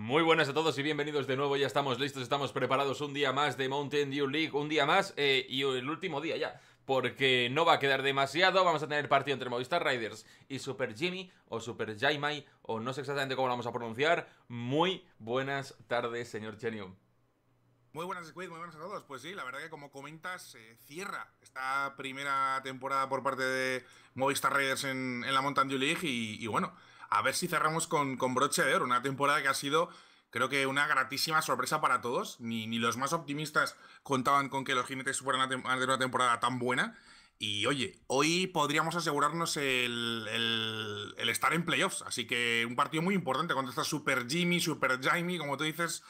Muy buenas a todos y bienvenidos de nuevo, ya estamos listos, estamos preparados un día más de Mountain Dew League, un día más y el último día ya, porque no va a quedar demasiado, vamos a tener partido entre Movistar Riders y SuperJymy o SuperJymy, o no sé exactamente cómo lo vamos a pronunciar. Muy buenas tardes, señor Chenium. Muy buenas, Squid, muy buenas a todos. Pues sí, la verdad que como comentas, cierra esta primera temporada por parte de Movistar Riders en la Mountain Dew League y bueno, a ver si cerramos con broche de oro. Una temporada que ha sido, creo que, una gratísima sorpresa para todos. Ni los más optimistas contaban con que los jinetes fueran a tener una temporada tan buena. Y oye, hoy podríamos asegurarnos el estar en playoffs. Así que un partido muy importante contra esta SuperJymy, SuperJymy, como tú dices,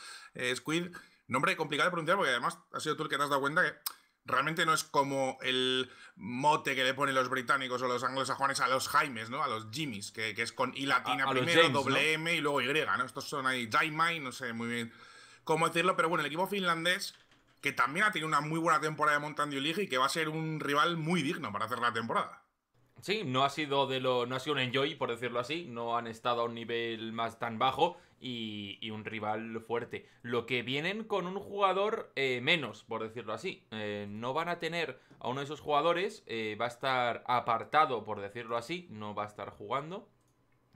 Squid. Nombre complicado de pronunciar porque además ha sido tú el que te has dado cuenta que realmente no es como el mote que le ponen los británicos o los anglosajones a los Jaimes, ¿no? A los Jimmys, que es con I latina a primero, James, doble M, ¿no? Y luego Y, ¿no? Estos son ahí Jaimai, no sé muy bien cómo decirlo, pero bueno, el equipo finlandés, que también ha tenido una muy buena temporada de Mountain Dew League y que va a ser un rival muy digno para hacer la temporada. Sí, no ha sido un enjoy, por decirlo así, no han estado a un nivel más tan bajo y un rival fuerte. Lo que vienen con un jugador menos, por decirlo así, no van a tener a uno de esos jugadores, va a estar apartado, por decirlo así, no va a estar jugando.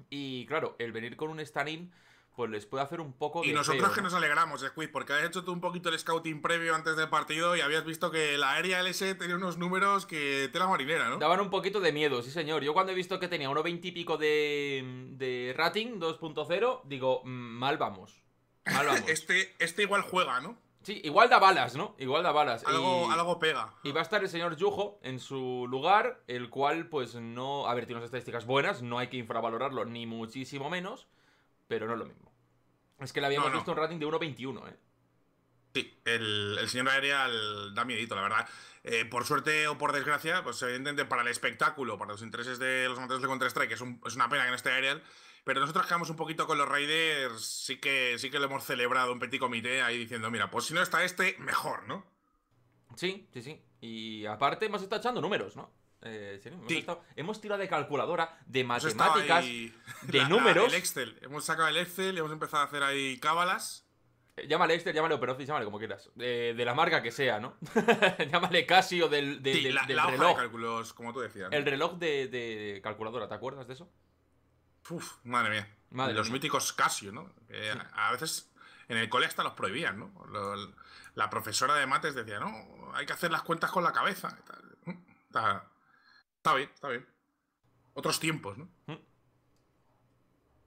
Y claro, el venir con un stand-in pues les puede hacer un poco de... Y nosotros feo, que nos alegramos, Squid, porque habías hecho tú un poquito el scouting previo antes del partido y habías visto que la Aerial S tenía unos números que tela marinera, ¿no? Daban un poquito de miedo, sí señor. Yo cuando he visto que tenía 1.20 y pico de rating, 2.0, digo, mal vamos. Mal vamos. este igual juega, ¿no? Sí, igual da balas, ¿no? Igual da balas. Algo pega. Y va a estar el señor Yujo en su lugar, el cual pues no... A ver, tiene unas estadísticas buenas, no hay que infravalorarlo ni muchísimo menos, pero no es lo mismo. Es que le habíamos visto un rating de 1.21, ¿eh? Sí, el señor Aerial da miedito, la verdad. Por suerte o por desgracia, pues evidentemente para el espectáculo, para los intereses de los amantes de Counter-Strike, es una pena que no esté Aerial, pero nosotros quedamos un poquito con los Raiders, sí que lo hemos celebrado un petit comité ahí diciendo, mira, pues si no está este, mejor, ¿no? Sí, sí, sí. Y aparte hemos estado echando números, ¿no? Sí, hemos tirado de calculadora, de matemáticas, de números. El Excel. Hemos sacado el Excel y hemos empezado a hacer ahí cábalas. Llámale Excel, llámale Operocis, llámale como quieras. De la marca que sea, ¿no? Llámale Casio del reloj. Hoja de cálculos, como tú decías, ¿no? El reloj de calculadora, ¿te acuerdas de eso? Uf, madre mía. Los míticos Casio, ¿no? Sí. A veces en el cole hasta los prohibían, ¿no? La profesora de mates decía, no, hay que hacer las cuentas con la cabeza. Está bien, está bien. Otros tiempos, ¿no?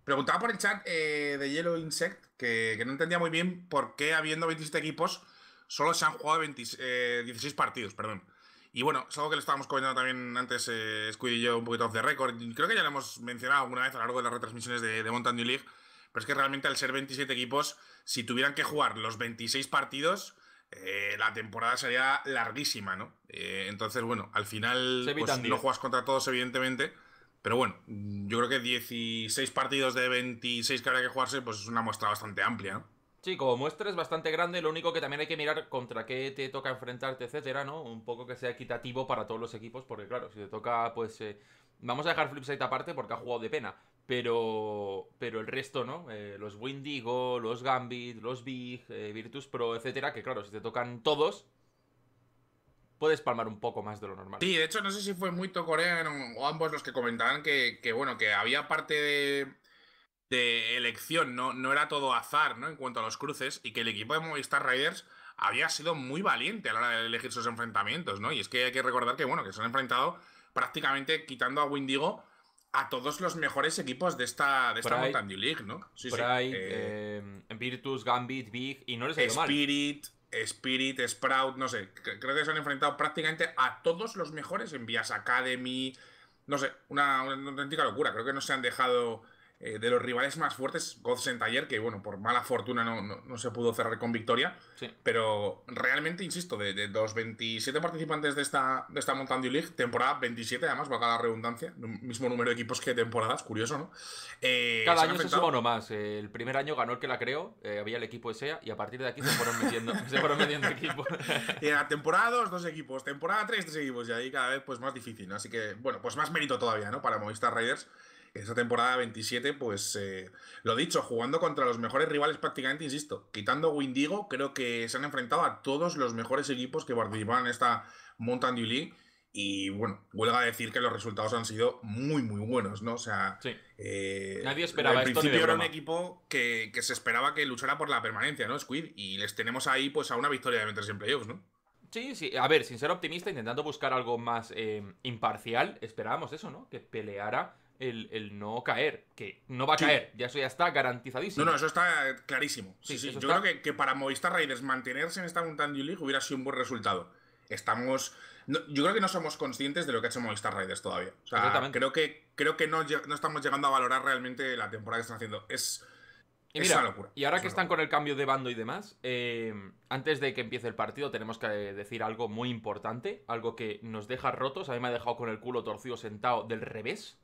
Preguntaba por el chat de Yellow Insect que no entendía muy bien por qué habiendo 27 equipos solo se han jugado 16 partidos, perdón. Y bueno, es algo que le estábamos comentando también antes Squid y yo un poquito off the record. Creo que ya lo hemos mencionado alguna vez a lo largo de las retransmisiones de Mountain Dew League, pero es que realmente al ser 27 equipos, si tuvieran que jugar los 26 partidos... la temporada sería larguísima, ¿no? Entonces, bueno, al final pues, no juegas contra todos, evidentemente. Pero bueno, yo creo que 16 partidos de 26 que habrá que jugarse, pues es una muestra bastante amplia, ¿no? Sí, como muestra es bastante grande. Lo único que también hay que mirar contra qué te toca enfrentarte, etcétera, ¿no? Un poco que sea equitativo para todos los equipos, porque claro, si te toca, pues... vamos a dejar Flipside aparte porque ha jugado de pena. Pero el resto, ¿no? Los Windigo, los Gambit, los Big, Virtus Pro, etcétera, que claro, si te tocan todos, puedes palmar un poco más de lo normal. Sí, de hecho, no sé si fue muy Tocorean o ambos los que comentaban que bueno, que había parte de elección, no era todo azar, ¿no? En cuanto a los cruces, y que el equipo de Movistar Riders había sido muy valiente a la hora de elegir sus enfrentamientos, ¿no? Y es que hay que recordar que, bueno, que se han enfrentado prácticamente quitando a Windigo a todos los mejores equipos de esta Mountain Dew League, ¿no? Sí, Pride, sí. Virtus, Gambit, Big, y no les ha ido mal. Spirit, Sprout, no sé. Creo que se han enfrentado prácticamente a todos los mejores en EnVyUs Academy. No sé, una auténtica locura. Creo que no se han dejado de los rivales más fuertes. Gods en Taller, que bueno, por mala fortuna no se pudo cerrar con victoria. Sí. Pero realmente, insisto, de los 27 participantes de esta Mountain Dew League, temporada 27, además, va a cada redundancia, mismo número de equipos que temporadas, curioso, ¿no? Cada año se suma uno más. El primer año ganó el que la creó, había el equipo ESEA, y a partir de aquí se fueron metiendo equipos. Y en la temporada 2, 2 equipos, temporada 3, 3 equipos, y ahí cada vez pues más difícil, ¿no? Así que, bueno, pues más mérito todavía, ¿no? Para Movistar Riders, esta temporada 27, pues lo dicho, jugando contra los mejores rivales prácticamente, insisto, quitando Windigo, creo que se han enfrentado a todos los mejores equipos que participaron en esta Mountain Dew League. Y bueno, huelga a decir que los resultados han sido muy, muy buenos, ¿no? O sea, sí. Nadie esperaba esto. Al principio era un equipo que se esperaba que luchara por la permanencia, ¿no? Squid, y les tenemos ahí pues a una victoria de meterse en playoffs, ¿no? Sí, sí. A ver, sin ser optimista, intentando buscar algo más imparcial, esperábamos eso, ¿no? Que peleara el no caer, que no va a caer, ya eso ya está garantizadísimo. No, no, eso está clarísimo. Sí, sí, sí. Yo creo que para Movistar Riders mantenerse en esta Mountain Dew League hubiera sido un buen resultado. Estamos... No, yo creo que no somos conscientes de lo que ha hecho Movistar Riders todavía. O sea, creo que no estamos llegando a valorar realmente la temporada que están haciendo. Es una locura. Y ahora que están con el cambio de bando y demás, antes de que empiece el partido tenemos que decir algo muy importante, algo que nos deja rotos. A mí me ha dejado con el culo torcido sentado del revés.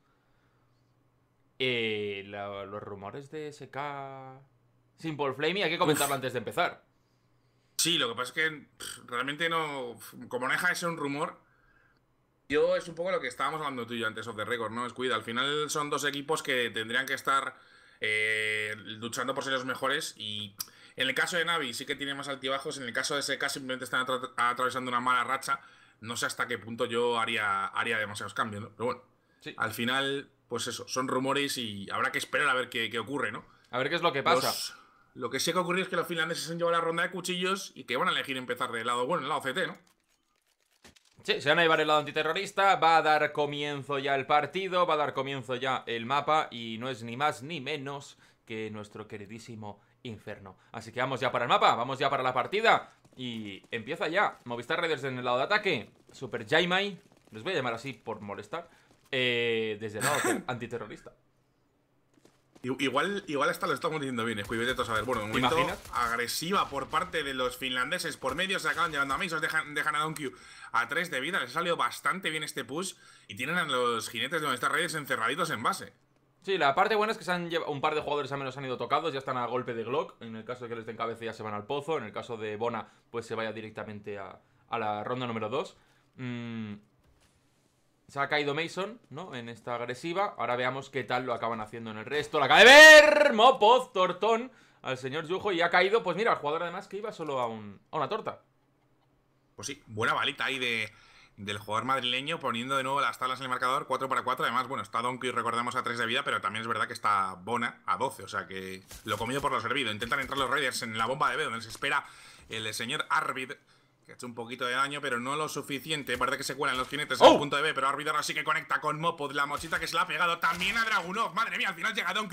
Los rumores de SK... Simple Flamey, hay que comentarlo antes de empezar. Sí, lo que pasa es que realmente no... Como no deja de ser un rumor, yo es un poco lo que estábamos hablando tú y yo antes off the record, ¿no? Squid, al final son dos equipos que tendrían que estar luchando por ser los mejores, y en el caso de Navi sí que tiene más altibajos, en el caso de SK simplemente están atravesando una mala racha, no sé hasta qué punto yo haría demasiados cambios, ¿no? Pero bueno, sí. Al final, pues eso, son rumores y habrá que esperar a ver qué ocurre, ¿no? A ver qué es lo que pasa. Lo que sí que ha ocurrido es que los finlandeses han llevado la ronda de cuchillos y que van a elegir empezar del lado bueno, el lado CT, ¿no? Sí, se van a llevar el lado antiterrorista, va a dar comienzo ya el partido, va a dar comienzo ya el mapa y no es ni más ni menos que nuestro queridísimo Inferno. Así que vamos ya para el mapa, vamos ya para la partida y empieza ya Movistar Riders en el lado de ataque, SuperJymy, les voy a llamar así por molestar, desde el lado antiterrorista. Igual hasta lo estamos diciendo bien, Squid, vete a saber. Bueno, un momento agresiva por parte de los finlandeses. Por medio se acaban llevando a Mason, dejan a DonQ a 3 de vida. Les ha salido bastante bien este push y tienen a los jinetes de Movistar Riders encerraditos en base. Sí, la parte buena es que se han llevado, un par de jugadores al menos han ido tocados, ya están a golpe de Glock. En el caso de que les den cabeza ya se van al pozo. En el caso de Bona, pues se vaya directamente a la ronda número 2. Se ha caído Mason, ¿no? En esta agresiva. Ahora veamos qué tal lo acaban haciendo en el resto. ¡La acaba de ver! Mopoz, tortón al señor Yujo. Y ha caído, pues mira, el jugador además que iba solo a una torta. Pues sí, buena balita ahí del jugador madrileño, poniendo de nuevo las tablas en el marcador, 4-4. Además, bueno, está DonQ, recordamos, a 3 de vida, pero también es verdad que está Bona a 12. O sea que lo comido por lo servido. Intentan entrar los Raiders en la bomba de B, donde se espera el señor Arvid, que ha hecho un poquito de daño, pero no lo suficiente. Parece que se cuelan los jinetes en el punto de B, pero Arvid ahora sí que conecta con Mopoz, la mochita que se la ha pegado también a Dragunov. Madre mía, al final llega DonQ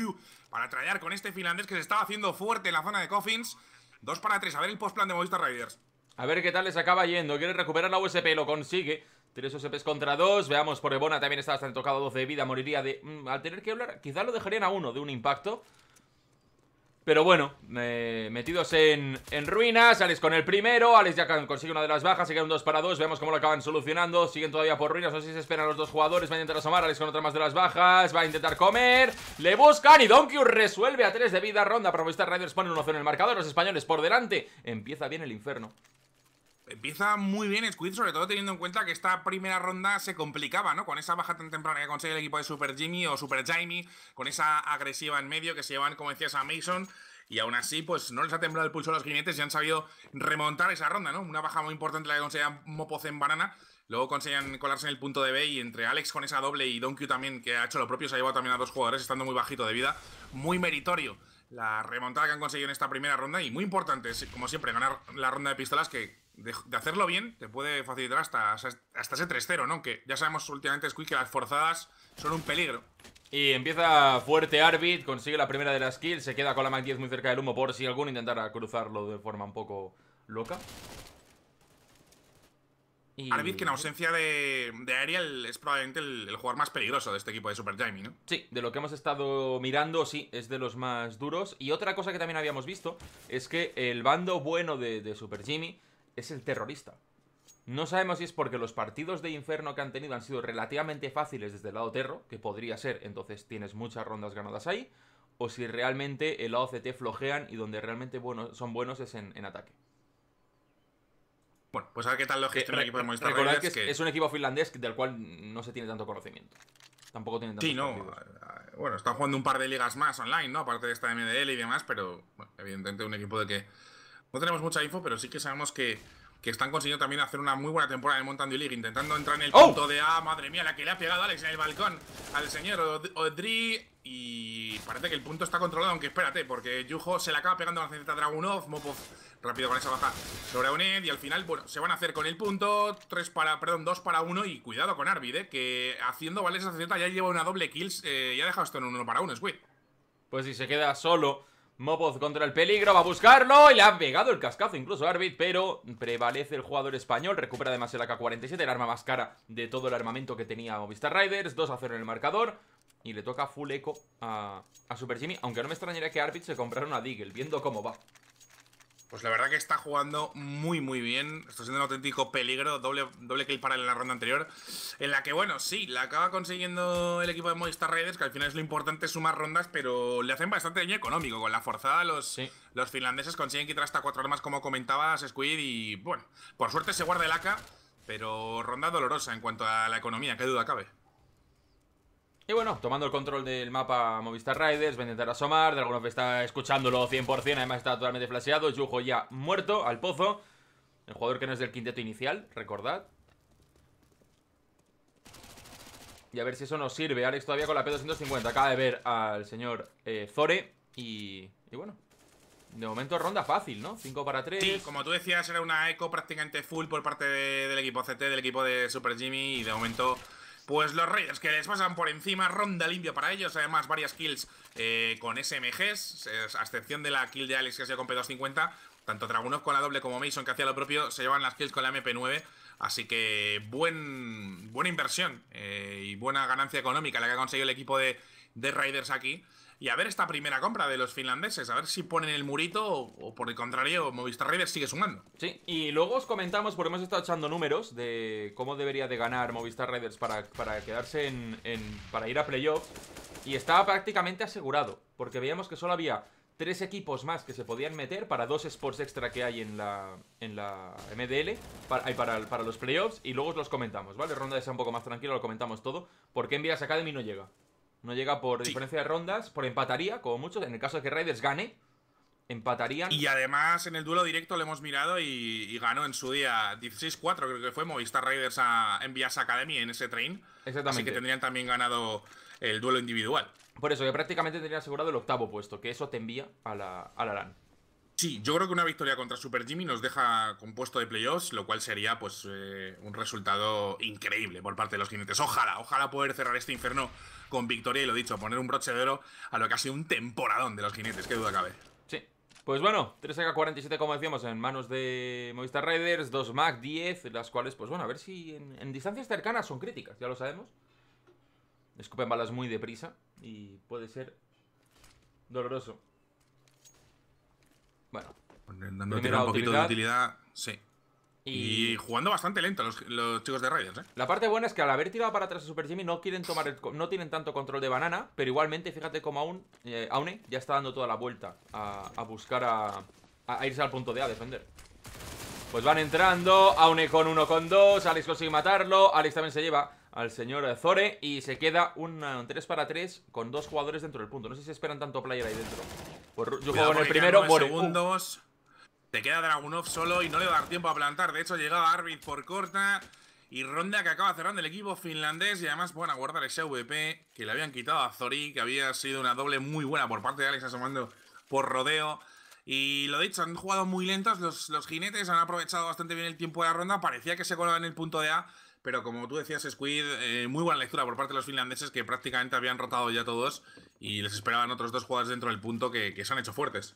para trallar con este finlandés que se estaba haciendo fuerte en la zona de Coffins. 2-3, a ver el postplan de Movistar Riders. A ver qué tal les acaba yendo. Quiere recuperar la USP, lo consigue. 3 USPs contra 2, veamos por Ebona, también está bastante tocado, 12 de vida, moriría de... al tener que hablar, quizás lo dejarían a uno de un impacto. Pero bueno, metidos en ruinas, Alex con el primero, Alex ya consigue una de las bajas, se queda un 2-2, veamos cómo lo acaban solucionando, siguen todavía por ruinas, no sé si se esperan los dos jugadores, va a intentar asomar, Alex con otra más de las bajas, va a intentar comer, le buscan y DonQ resuelve a 3 de vida, ronda para Movistar Riders, pone 1-0 en el marcador, los españoles por delante, empieza bien el Inferno. Empieza muy bien Squid, sobre todo teniendo en cuenta que esta primera ronda se complicaba, ¿no? Con esa baja tan temprana que consigue el equipo de SuperJymy, con esa agresiva en medio que se llevan, como decías, a Mason, y aún así, pues no les ha temblado el pulso a los jinetes y han sabido remontar esa ronda, ¿no? Una baja muy importante la que conseguía Mopoz en banana, luego conseguían colarse en el punto de B y entre Alex con esa doble y DonQ también, que ha hecho lo propio, se ha llevado también a dos jugadores estando muy bajito de vida, muy meritorio la remontada que han conseguido en esta primera ronda y muy importante, como siempre, ganar la ronda de pistolas que... De hacerlo bien, te puede facilitar hasta ese 3-0, ¿no? Que ya sabemos últimamente, Squid, que las forzadas son un peligro. Y empieza fuerte Arvid, consigue la primera de las kills, se queda con la Mac 10 muy cerca del humo por si alguno intentara cruzarlo de forma un poco loca. Y... Arvid, que en ausencia de Aerial es probablemente el jugador más peligroso de este equipo de SuperJymy, ¿no? Sí, de lo que hemos estado mirando, sí, es de los más duros. Y otra cosa que también habíamos visto es que el bando bueno de SuperJymy es el terrorista. No sabemos si es porque los partidos de Inferno que han tenido han sido relativamente fáciles desde el lado terro, que podría ser, entonces tienes muchas rondas ganadas ahí, o si realmente el lado CT flojean y donde realmente son buenos es en ataque. Bueno, pues a ver qué tal lo gestiona el equipo de Movistar Riders. Recordad que es un equipo finlandés del cual no se tiene tanto conocimiento. Tampoco tienen tantos partidos. Bueno, están jugando un par de ligas más online, ¿no? Aparte de esta MDL y demás, pero bueno, evidentemente un equipo de que no tenemos mucha info, pero sí que sabemos que están consiguiendo también hacer una muy buena temporada en Mountain Dew League, intentando entrar en el punto de A. Madre mía, la que le ha pegado Alex en el balcón al señor Odri. Y parece que el punto está controlado, aunque espérate, porque Yujo se le acaba pegando a la cenzeta Dragunov. Mopoz rápido con esa baja sobre Aune. Y al final, bueno, se van a hacer con el punto. 2 para 1. Y cuidado con Arvid, que haciendo valer esa cenzeta ya lleva una doble kills y ha dejado esto en un 1 para 1, Squid. Pues si se queda solo Mopoz contra el peligro, va a buscarlo y le ha pegado el cascazo incluso a Arvid, pero prevalece el jugador español. Recupera además el AK-47, el arma más cara de todo el armamento que tenía Movistar Riders. 2-0 en el marcador. Y le toca full eco a SuperJymy. Aunque no me extrañaría que Arvid se comprara una Deagle, viendo cómo va. Pues la verdad que está jugando muy muy bien. Está siendo un auténtico peligro. Doble kill para en la ronda anterior, en la que, bueno, sí, la acaba consiguiendo el equipo de Movistar Riders, que al final es lo importante, sumar rondas, pero le hacen bastante daño económico. Con la forzada los finlandeses consiguen quitar hasta 4 armas, como comentabas, Squid. Y bueno, por suerte se guarda el AK, pero ronda dolorosa en cuanto a la economía, qué duda cabe. Y bueno, tomando el control del mapa Movistar Riders, va a intentar asomar. Dragunov está escuchándolo 100%, además está totalmente flasheado. Yujo ya muerto, al pozo. El jugador que no es del quinteto inicial, recordad. Y a ver si eso nos sirve. Alex todavía con la P250, acaba de ver al señor Zori. Y bueno, de momento ronda fácil, ¿no? 5 para 3. Sí, como tú decías, era una eco prácticamente full por parte del equipo CT, del equipo de SuperJymy. Y de momento, pues los Raiders que les pasan por encima, ronda limpia para ellos. Además, varias kills con SMGs, a excepción de la kill de Alex, que ha sido con P250. Tanto Dragunov con la doble como Mason, que hacía lo propio, se llevan las kills con la MP9. Así que buena inversión y buena ganancia económica la que ha conseguido el equipo de Raiders aquí. Y a ver esta primera compra de los finlandeses, a ver si ponen el murito o por el contrario Movistar Riders sigue sumando. Sí, y luego os comentamos, porque hemos estado echando números de cómo debería de ganar Movistar Riders para quedarse para ir a playoff. Y estaba prácticamente asegurado, porque veíamos que solo había 3 equipos más que se podían meter para 2 spots extra que hay en la MDL para los playoffs. Y luego os los comentamos, ¿vale? Ronda esa un poco más tranquila, lo comentamos todo, porque EnVyUs Academy no llega. No llega por diferencia de rondas, por empataría, como muchos. En el caso de que Raiders gane, empatarían. Y además en el duelo directo lo hemos mirado y ganó en su día 16-4, creo que fue, Movistar Raiders a EnVyUs Academy en ese train. Exactamente. Así que tendrían también ganado el duelo individual. Por eso, que prácticamente tendrían asegurado el 8º puesto, que eso te envía a la LAN. Sí, yo creo que una victoria contra SuperJymy nos deja con puesto de playoffs, lo cual sería pues un resultado increíble por parte de los jinetes. Ojalá poder cerrar este infierno con victoria y, lo dicho, poner un broche de oro a lo que ha sido un temporadón de los jinetes, qué duda cabe. Sí, pues bueno, 3K47, como decíamos, en manos de Movistar Riders, 2 Mac, 10, las cuales, pues bueno, a ver si en distancias cercanas son críticas, ya lo sabemos. Escupen balas muy deprisa y puede ser doloroso. Bueno, dando tirar un poquito de utilidad, sí. Y jugando bastante lento los chicos de Raiders, ¿eh? La parte buena es que al haber tirado para atrás a SuperJymy no quieren tomar no tienen tanto control de banana, pero igualmente fíjate como Aune ya está dando toda la vuelta a buscar a irse al punto de A, a defender. Pues van entrando, Aune con 1 con 2, Alex consigue matarlo, Alex también se lleva al señor Zore y se queda un 3 para 3 con 2 jugadores dentro del punto. No sé si esperan tanto player ahí dentro. Yo juego en el primero, por segundos. Te queda Dragunov solo y no le va a dar tiempo a plantar. De hecho, llegaba Arvid por corta. Y ronda que acaba cerrando el equipo finlandés. Y además, bueno, a guardar ese VP que le habían quitado a Zori, que había sido una doble muy buena por parte de Alex asomando por rodeo. Y lo dicho, han jugado muy lentos los jinetes, han aprovechado bastante bien el tiempo de la ronda. Parecía que se colaban en el punto de A, pero como tú decías, Squid, muy buena lectura por parte de los finlandeses, que prácticamente habían rotado ya todos y les esperaban otros 2 jugadores dentro del punto que se han hecho fuertes.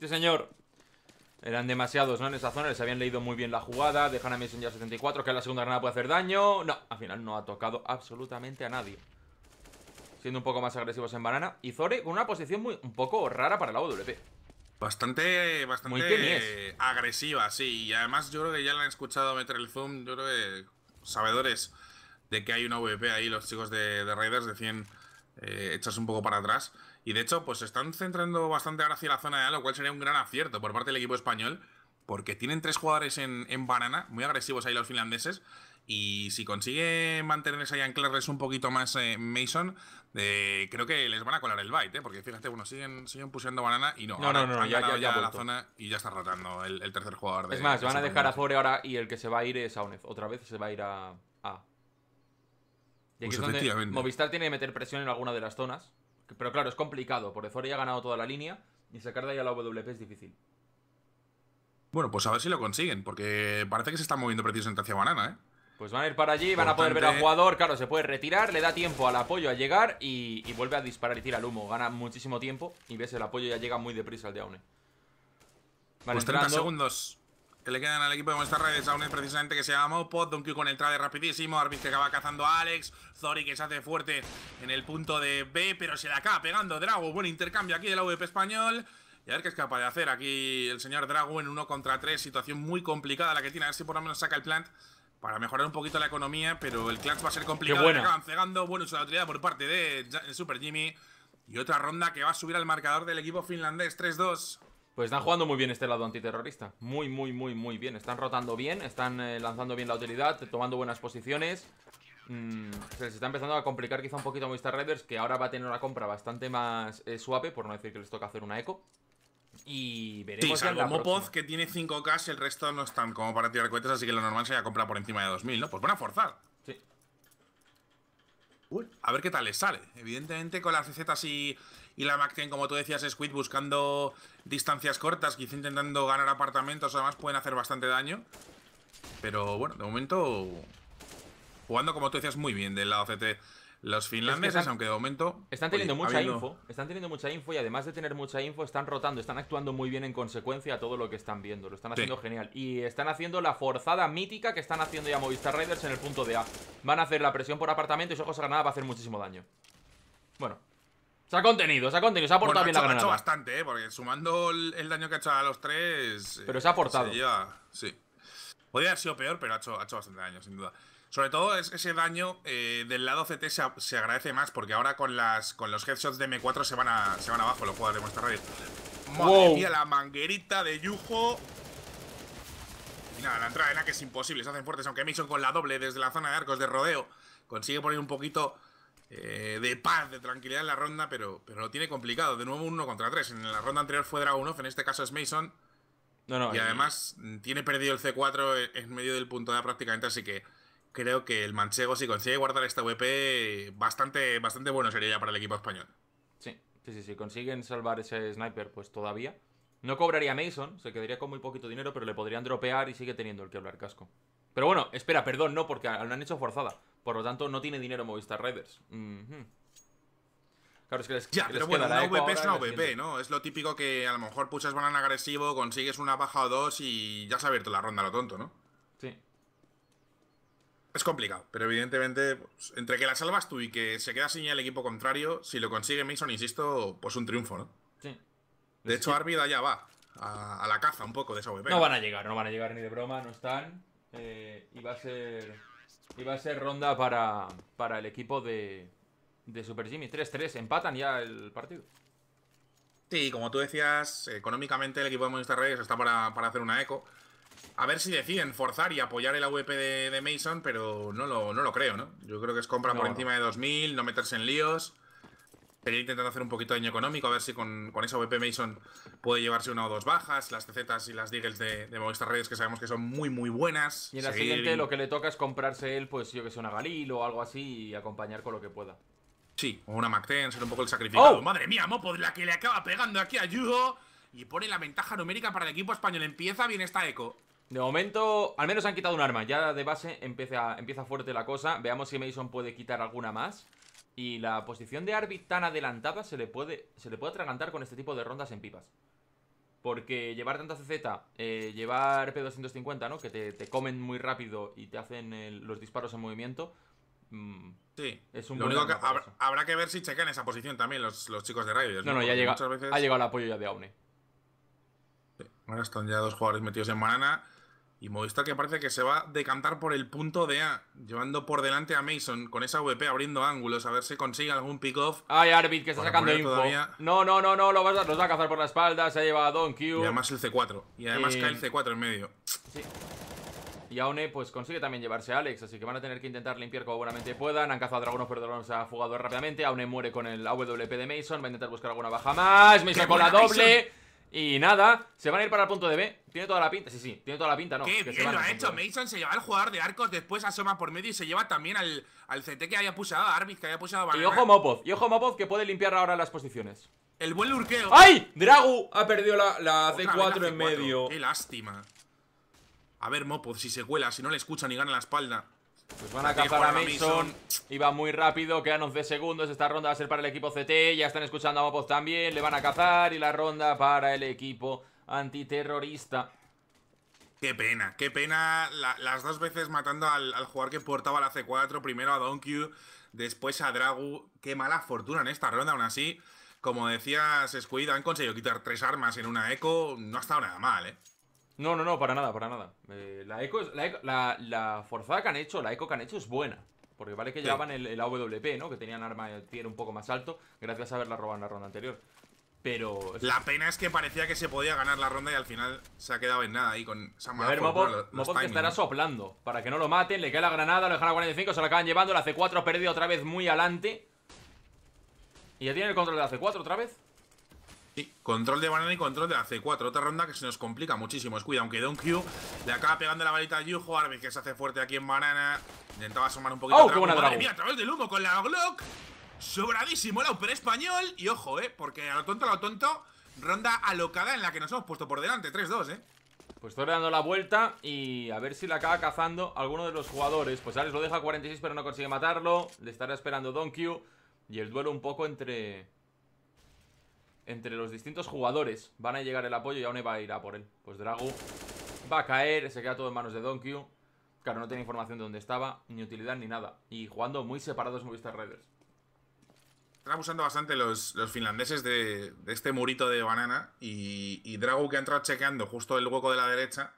Sí, señor. Eran demasiados, ¿no? En esa zona les habían leído muy bien la jugada. Dejan a Mason ya 74, que en la segunda granada puede hacer daño. No, al final no ha tocado absolutamente a nadie, siendo un poco más agresivos en banana. Y Zore con una posición un poco rara para la WP. Bastante agresiva, sí. Y además yo creo que ya la han escuchado meter el zoom. Yo creo que sabedores de que hay una VP ahí, los chicos de Raiders deciden echarse un poco para atrás. Y de hecho, pues se están centrando bastante ahora hacia la zona de A, lo cual sería un gran acierto por parte del equipo español, porque tienen 3 jugadores en banana, muy agresivos ahí los finlandeses. Y si consigue mantener esa Clares un poquito más Mason, creo que les van a colar el bite, porque fíjate, bueno, siguen pusiendo banana y no. No, ya la zona y ya está rotando el tercer jugador. Es más, van a dejar a Fore ahora y el que se va a ir es Aune. Otra vez se va a ir a A. Y aquí pues es donde Movistar tiene que meter presión en alguna de las zonas. Pero claro, es complicado, porque Fore ya ha ganado toda la línea y sacar de ahí a la WP es difícil. Bueno, pues a ver si lo consiguen, porque parece que se está moviendo precisamente hacia banana, ¿eh? Pues van a ir para allí, van a poder ver al jugador, claro, se puede retirar, le da tiempo al apoyo a llegar y vuelve a disparar y tira el humo. Gana muchísimo tiempo y ves el apoyo ya llega muy deprisa al de Aune. Vale, pues 30 segundos que le quedan al equipo de Movistar Riders. Aune precisamente que se llama Mopoz, DonQ con el trade rapidísimo, Arvid que acaba cazando a Alex, Zori que se hace fuerte en el punto de B, pero se la acaba pegando Drago. Buen intercambio aquí del AWP español. Y a ver qué es capaz de hacer aquí el señor Drago en 1 contra 3, situación muy complicada la que tiene, a ver si por lo menos saca el plant para mejorar un poquito la economía, pero el clutch va a ser complicado. Bueno, acaban cegando. Bueno, uso de autoridad por parte de SuperJymy. Y otra ronda que va a subir al marcador del equipo finlandés, 3-2. Pues están jugando muy bien este lado antiterrorista. Muy bien. Están rotando bien, están lanzando bien la utilidad, tomando buenas posiciones. Se les está empezando a complicar quizá un poquito a Movistar Riders, que ahora va a tener una compra bastante más suave, por no decir que les toca hacer una eco. Y veremos. Sí, salvo Mopoz, que tiene 5K, el resto no están como para tirar cohetes, así que lo normal sería comprar por encima de 2000, ¿no? Pues van a forzar. Sí. A ver qué tal les sale. Evidentemente, con las recetas y la MacTen, como tú decías, Squid buscando distancias cortas, quizá intentando ganar apartamentos, además pueden hacer bastante daño. Pero bueno, de momento, jugando, como tú decías, muy bien del lado CT. Los finlandeses, es que aunque de momento están teniendo mucha info, y además de tener mucha info, están rotando, están actuando muy bien en consecuencia a todo lo que están viendo. Lo están haciendo genial. Y están haciendo la forzada mítica que están haciendo ya Movistar Riders en el punto de A. Van a hacer la presión por apartamento y esa cosa granada va a hacer muchísimo daño. Bueno, se ha portado bien la granada. Ha hecho bastante, porque sumando el daño que ha hecho a los tres. Pero se ha portado. Sí. Podría haber sido peor, pero ha hecho bastante daño, sin duda. Sobre todo ese daño del lado CT se agradece más, porque ahora con los headshots de M4 se van abajo los jugadores de Movistar Riders. Madre mía, la manguerita de Yujo. Y nada, la entrada de NAC es imposible, se hacen fuertes, aunque Mason con la doble desde la zona de arcos de rodeo consigue poner un poquito de paz, de tranquilidad en la ronda, pero lo tiene complicado. De nuevo 1 contra 3, en la ronda anterior fue Dragunov, en este caso es Mason. Y además tiene perdido el C4 en medio del punto de A prácticamente, así que creo que el manchego, si consigue guardar esta VP, bastante bueno sería ya para el equipo español. Sí. Consiguen salvar ese sniper, pues todavía. No cobraría Mason, se quedaría con muy poquito dinero, pero le podrían dropear y sigue teniendo el Kevlar casco. Pero bueno, espera, perdón, no, porque lo han hecho forzada. Por lo tanto, no tiene dinero Movistar Riders. Claro, es que les, pero bueno, una VP es una VP, ¿no? Es lo típico que a lo mejor puchas banana agresivo, consigues una baja o dos y ya se ha abierto la ronda, lo tonto, ¿no? Sí. Es complicado, pero evidentemente, pues, entre que la salvas tú y que se queda sin el equipo contrario, si lo consigue Mason, insisto, pues un triunfo, ¿no? Sí. De hecho, Arvid allá va, a la caza un poco de esa VP. No van a llegar ni de broma, no están. Iba a ser ronda para el equipo de SuperJymy. 3-3, empatan ya el partido. Sí, como tú decías, económicamente el equipo de Movistar Riders está para hacer una eco. A ver si deciden forzar y apoyar el AWP de Mason, pero no lo creo, ¿no? Yo creo que es compra por encima de 2000, no meterse en líos. Seguir intentando hacer un poquito de daño económico, a ver si con esa AWP Mason puede llevarse una o dos bajas. Las TZs y las Deagles de Movistar Riders, que sabemos que son muy buenas. Y en la siguiente lo que le toca es comprarse él, pues yo que sé, una Galil o algo así y acompañar con lo que pueda. Sí, o una MacTen, ser un poco el sacrificado. ¡Oh! ¡Madre mía, Mopo, la que le acaba pegando aquí a Yujo! Y pone la ventaja numérica para el equipo español. Empieza bien esta eco. De momento, al menos han quitado un arma. Ya de base empieza fuerte la cosa. Veamos si Mason puede quitar alguna más. Y la posición de Arvid tan adelantada se le puede atragantar con este tipo de rondas en pipas. Porque llevar tanta CZ, llevar P250, ¿no? Que te comen muy rápido y te hacen los disparos en movimiento. Sí, es un problema. Habrá que ver si checan esa posición también los chicos de Riders. No, ya llega, veces ha llegado el apoyo ya de Aune. Ahora están ya dos jugadores metidos en banana. Y Movistar que parece que se va a decantar por el punto de A, llevando por delante a Mason con esa VP, abriendo ángulos, a ver si consigue algún pick-off. Ay, Arvid, que está sacando info. Todavía. No, los va a cazar por la espalda, se ha llevado a DonQ. Y además el C4. Y además cae el C4 en medio. Sí. Y Y Aune pues consigue también llevarse a Alex, así que van a tener que intentar limpiar como buenamente puedan. Han cazado a Dragunov, pero Dragunov se ha fugado rápidamente. Aune muere con el AWP de Mason. Va a intentar buscar alguna baja más. Mason con la doble. Y nada, se van a ir para el punto de B. Tiene toda la pinta, sí, sí, tiene toda la pinta, ¿no? Qué que bien lo ha hecho Mason, se lleva al jugador de arcos. Después asoma por medio y se lleva también al CT que había pushado, a Arvid que había pushado. Y ojo Mopoz, que puede limpiar ahora las posiciones. El buen lurkeo. ¡Ay! Dragu ha perdido la C4 en medio. Qué lástima. A ver Mopoz si se cuela, si no le escucha ni gana la espalda. Pues van a cazar a Mason. Iba muy rápido, quedan 11 segundos. Esta ronda va a ser para el equipo CT. Ya están escuchando a Mopoz también, le van a cazar. Y la ronda para el equipo antiterrorista. Qué pena las dos veces matando al jugador que portaba la C4. Primero a DonQ, después a Dragu. Qué mala fortuna en esta ronda, aún así. Como decías, Squid, han conseguido quitar 3 armas en una eco. No ha estado nada mal, ¿eh? No, no, no, para nada, para nada. La forzada que han hecho, la eco que han hecho es buena. Porque vale que llevaban el AWP, ¿no? Que tenían arma de tier un poco más alto, gracias a haberla robado en la ronda anterior. Pero la pena es que parecía que se podía ganar la ronda y al final se ha quedado en nada ahí con esa mala. A ver, Mopoz que estará soplando para que no lo maten, le cae la granada, lo dejan a 45, se la acaban llevando. La C4 perdida otra vez muy adelante. ¿Y ya tiene el control de la C4 otra vez? Sí, control de banana y control de la C4. Otra ronda que se nos complica muchísimo. Cuidado, aunque DonQ le acaba pegando la balita a Yujo. Arvid que se hace fuerte aquí en banana. Intentaba asomar un poquito. ¡Oh, qué buena Dragu! Madre mía, a través del humo con la Glock. Sobradísimo el upper español. Y ojo, porque a lo tonto, ronda alocada en la que nos hemos puesto por delante. 3-2, Pues estoy dando la vuelta y a ver si la acaba cazando alguno de los jugadores. Pues Alex lo deja a 46, pero no consigue matarlo. Le estará esperando DonQ. Y el duelo un poco entre los distintos jugadores. Van a llegar el apoyo y Aune va a ir a por él. Pues Dragu va a caer, se queda todo en manos de DonQ. Claro, no tiene información de dónde estaba, ni utilidad ni nada. Y jugando muy separados Movistar Riders. Están abusando bastante los finlandeses de este murito de banana. Y Dragu, que ha entrado chequeando justo el hueco de la derecha.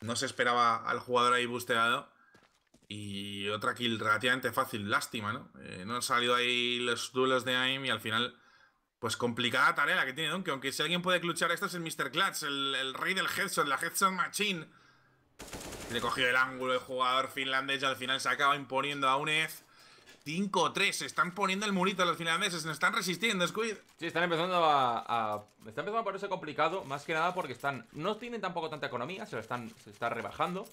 No se esperaba al jugador ahí busteado. Y otra kill relativamente fácil, lástima, ¿no? No han salido ahí los duelos de aim y al final, pues complicada tarea la que tiene DonQ. Aunque si alguien puede clutchar esto es el Mr. Clutch, el rey del headshot, la headshot machine. Le cogió el ángulo el jugador finlandés y al final se acaba imponiendo a Unez. 5-3, se están poniendo el murito a los finlandeses, no están resistiendo, Squid. Sí, están empezando a ponerse complicado, más que nada porque no tienen tampoco tanta economía, se está rebajando.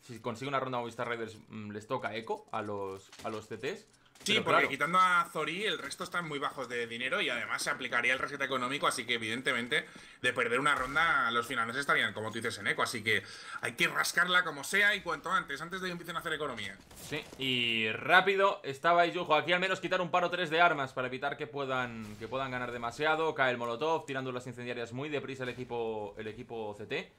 Si consigue una ronda Movistar Riders les toca eco a los CTs. Sí, porque claro, quitando a Zori, el resto están muy bajos de dinero y además se aplicaría el reset económico, así que evidentemente de perder una ronda los finlandeses estarían, como tú dices, en eco, así que hay que rascarla como sea y cuanto antes de que empiecen a hacer economía. Sí, y rápido estaba Yujo, aquí al menos quitar un par o tres de armas para evitar que puedan ganar demasiado. Cae el molotov, tirando las incendiarias muy deprisa el equipo CT.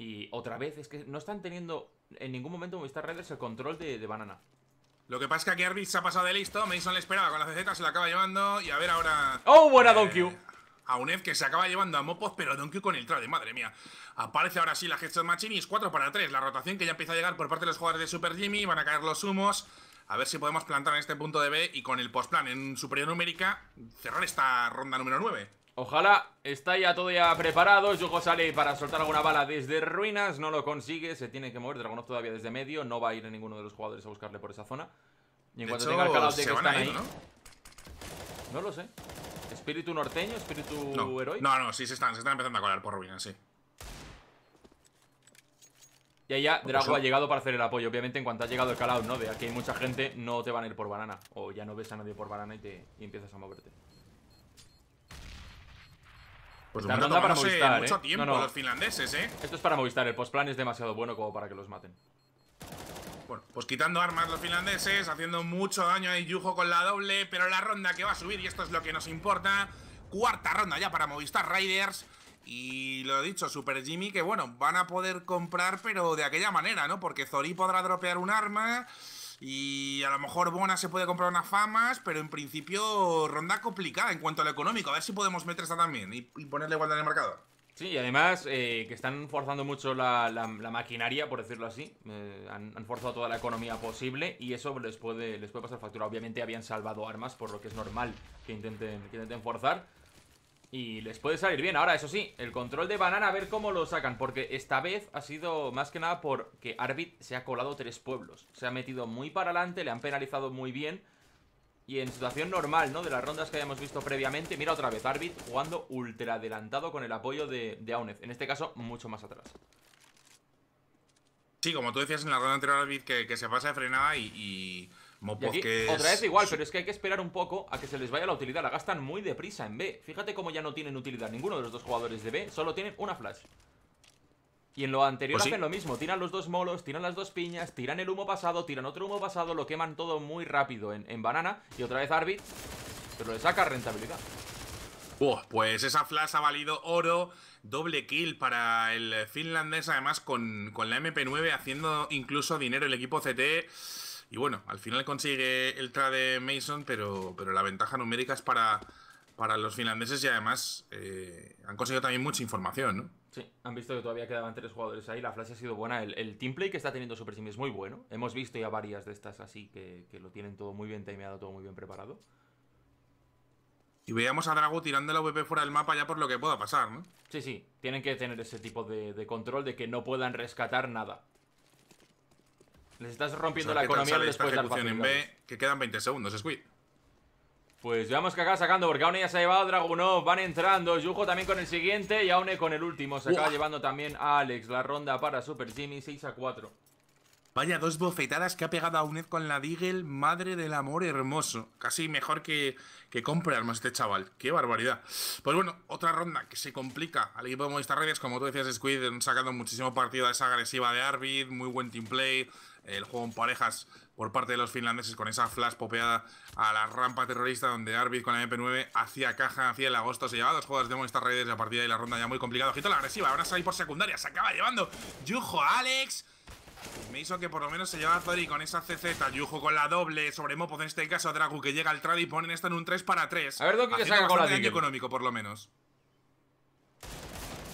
Y otra vez, es que no están teniendo en ningún momento Movistar Riders el control de banana. Lo que pasa es que aquí Arvid se ha pasado de listo. Mason le esperaba con la CZ, se la acaba llevando. Y a ver ahora... ¡Oh, buena DonQ! Aune que se acaba llevando a Mopoz, pero DonQ con el trade, madre mía. Aparece ahora sí la headshot machine y es 4-3. La rotación que ya empieza a llegar por parte de los jugadores de SuperJymy. Van a caer los humos. A ver si podemos plantar en este punto de B y con el postplan en superioridad numérica cerrar esta ronda número 9. Ojalá, está ya todo ya preparado. Yujo sale para soltar alguna bala desde ruinas. No lo consigue, se tiene que mover. Dragunov todavía desde medio, no va a ir a ninguno de los jugadores a buscarle por esa zona. Y en cuanto tenga el calado de que están ahí, ¿no? No lo sé. ¿Espíritu norteño? ¿Espíritu heroico? No, no, sí se están empezando a colar por ruinas, sí. Y ahí ya Drago ha llegado para hacer el apoyo. Obviamente en cuanto ha llegado el calado, ¿no? De aquí hay mucha gente, no te van a ir por banana. O ya no ves a nadie por banana y empiezas a moverte. Pues la ronda para Movistar, mucho tiempo los finlandeses, Esto es para Movistar, el postplan es demasiado bueno como para que los maten. Bueno, pues quitando armas los finlandeses, haciendo mucho daño a Yujo con la doble, pero la ronda que va a subir, y esto es lo que nos importa, 4ª ronda ya para Movistar Riders. Y lo dicho, SuperJymy, que bueno, van a poder comprar, pero de aquella manera, ¿no? Porque Zori podrá dropear un arma y a lo mejor Bona se puede comprar unas famas, pero en principio ronda complicada en cuanto a lo económico. A ver si podemos meter esta también y ponerle igualdad en el marcador. Sí, y además que están forzando mucho la maquinaria, por decirlo así. Han forzado toda la economía posible y eso les puede pasar factura. Obviamente habían salvado armas, por lo que es normal que intenten forzar. Y les puede salir bien. Ahora, eso sí, el control de banana, a ver cómo lo sacan, porque esta vez ha sido más que nada porque Arvid se ha colado 3 pueblos. Se ha metido muy para adelante, le han penalizado muy bien. Y en situación normal, ¿no? De las rondas que habíamos visto previamente. Mira otra vez, Arvid jugando ultra adelantado con el apoyo de Aune. En este caso, mucho más atrás. Sí, como tú decías en la ronda anterior, Arvid, que se pasa de frenada y Mopoz y que es... Otra vez igual, pero es que hay que esperar un poco a que se les vaya la utilidad. La gastan muy deprisa en B. Fíjate cómo ya no tienen utilidad ninguno de los dos jugadores de B. Solo tienen una flash. Y en lo anterior pues hacen lo mismo, tiran los 2 molos, tiran las 2 piñas, tiran el humo pasado, tiran otro humo pasado, lo queman todo muy rápido en banana. Y otra vez Arvid, pero le saca rentabilidad. Pues esa flash ha valido oro, doble kill para el finlandés, además con la MP9 haciendo incluso dinero el equipo CT. Y bueno, al final consigue el trade de Mason, pero la ventaja numérica es para los finlandeses y además han conseguido también mucha información, ¿no? Sí, han visto que todavía quedaban 3 jugadores ahí. La flash ha sido buena, el teamplay que está teniendo SuperJymy es muy bueno. Hemos visto ya varias de estas así que lo tienen todo muy bien timeado, todo muy bien preparado. Y veíamos a Drago tirando la VP fuera del mapa ya por lo que pueda pasar, ¿no? Sí, sí, tienen que tener ese tipo de control de que no puedan rescatar nada. Les estás rompiendo la economía después de la ejecución en B, que quedan 20 segundos, Squid. Pues llevamos que acá sacando, porque Aune ya se ha llevado a Dragunov, van entrando, Yujo también con el siguiente y Aune con el último. Se acaba llevando también a Alex la ronda para SuperJymy, 6-4. Vaya 2 bofetadas que ha pegado Aune con la Deagle, madre del amor hermoso. Casi mejor que compre armas este chaval, qué barbaridad. Pues bueno, otra ronda que se complica al equipo de Movistar Riders, como tú decías Squid, han sacado muchísimo partido a esa agresiva de Arvid, muy buen team play. El juego en parejas por parte de los finlandeses con esa flash popeada a la rampa terrorista donde Arvid con la MP9 hacía caja, hacía el agosto, se llevaba 2 jugadas de Movistar Riders y a partir de ahí la ronda ya muy complicada. Ojito la agresiva, ahora sale por secundaria, se acaba llevando Yujo a Alex. Me hizo que por lo menos se llevaba Zori con esa CZ, Yujo con la doble sobre Mopoz, en este caso Dragu que llega al trade y ponen esto en un 3-3. A ver, DonQ que saca con la daño económico por lo menos.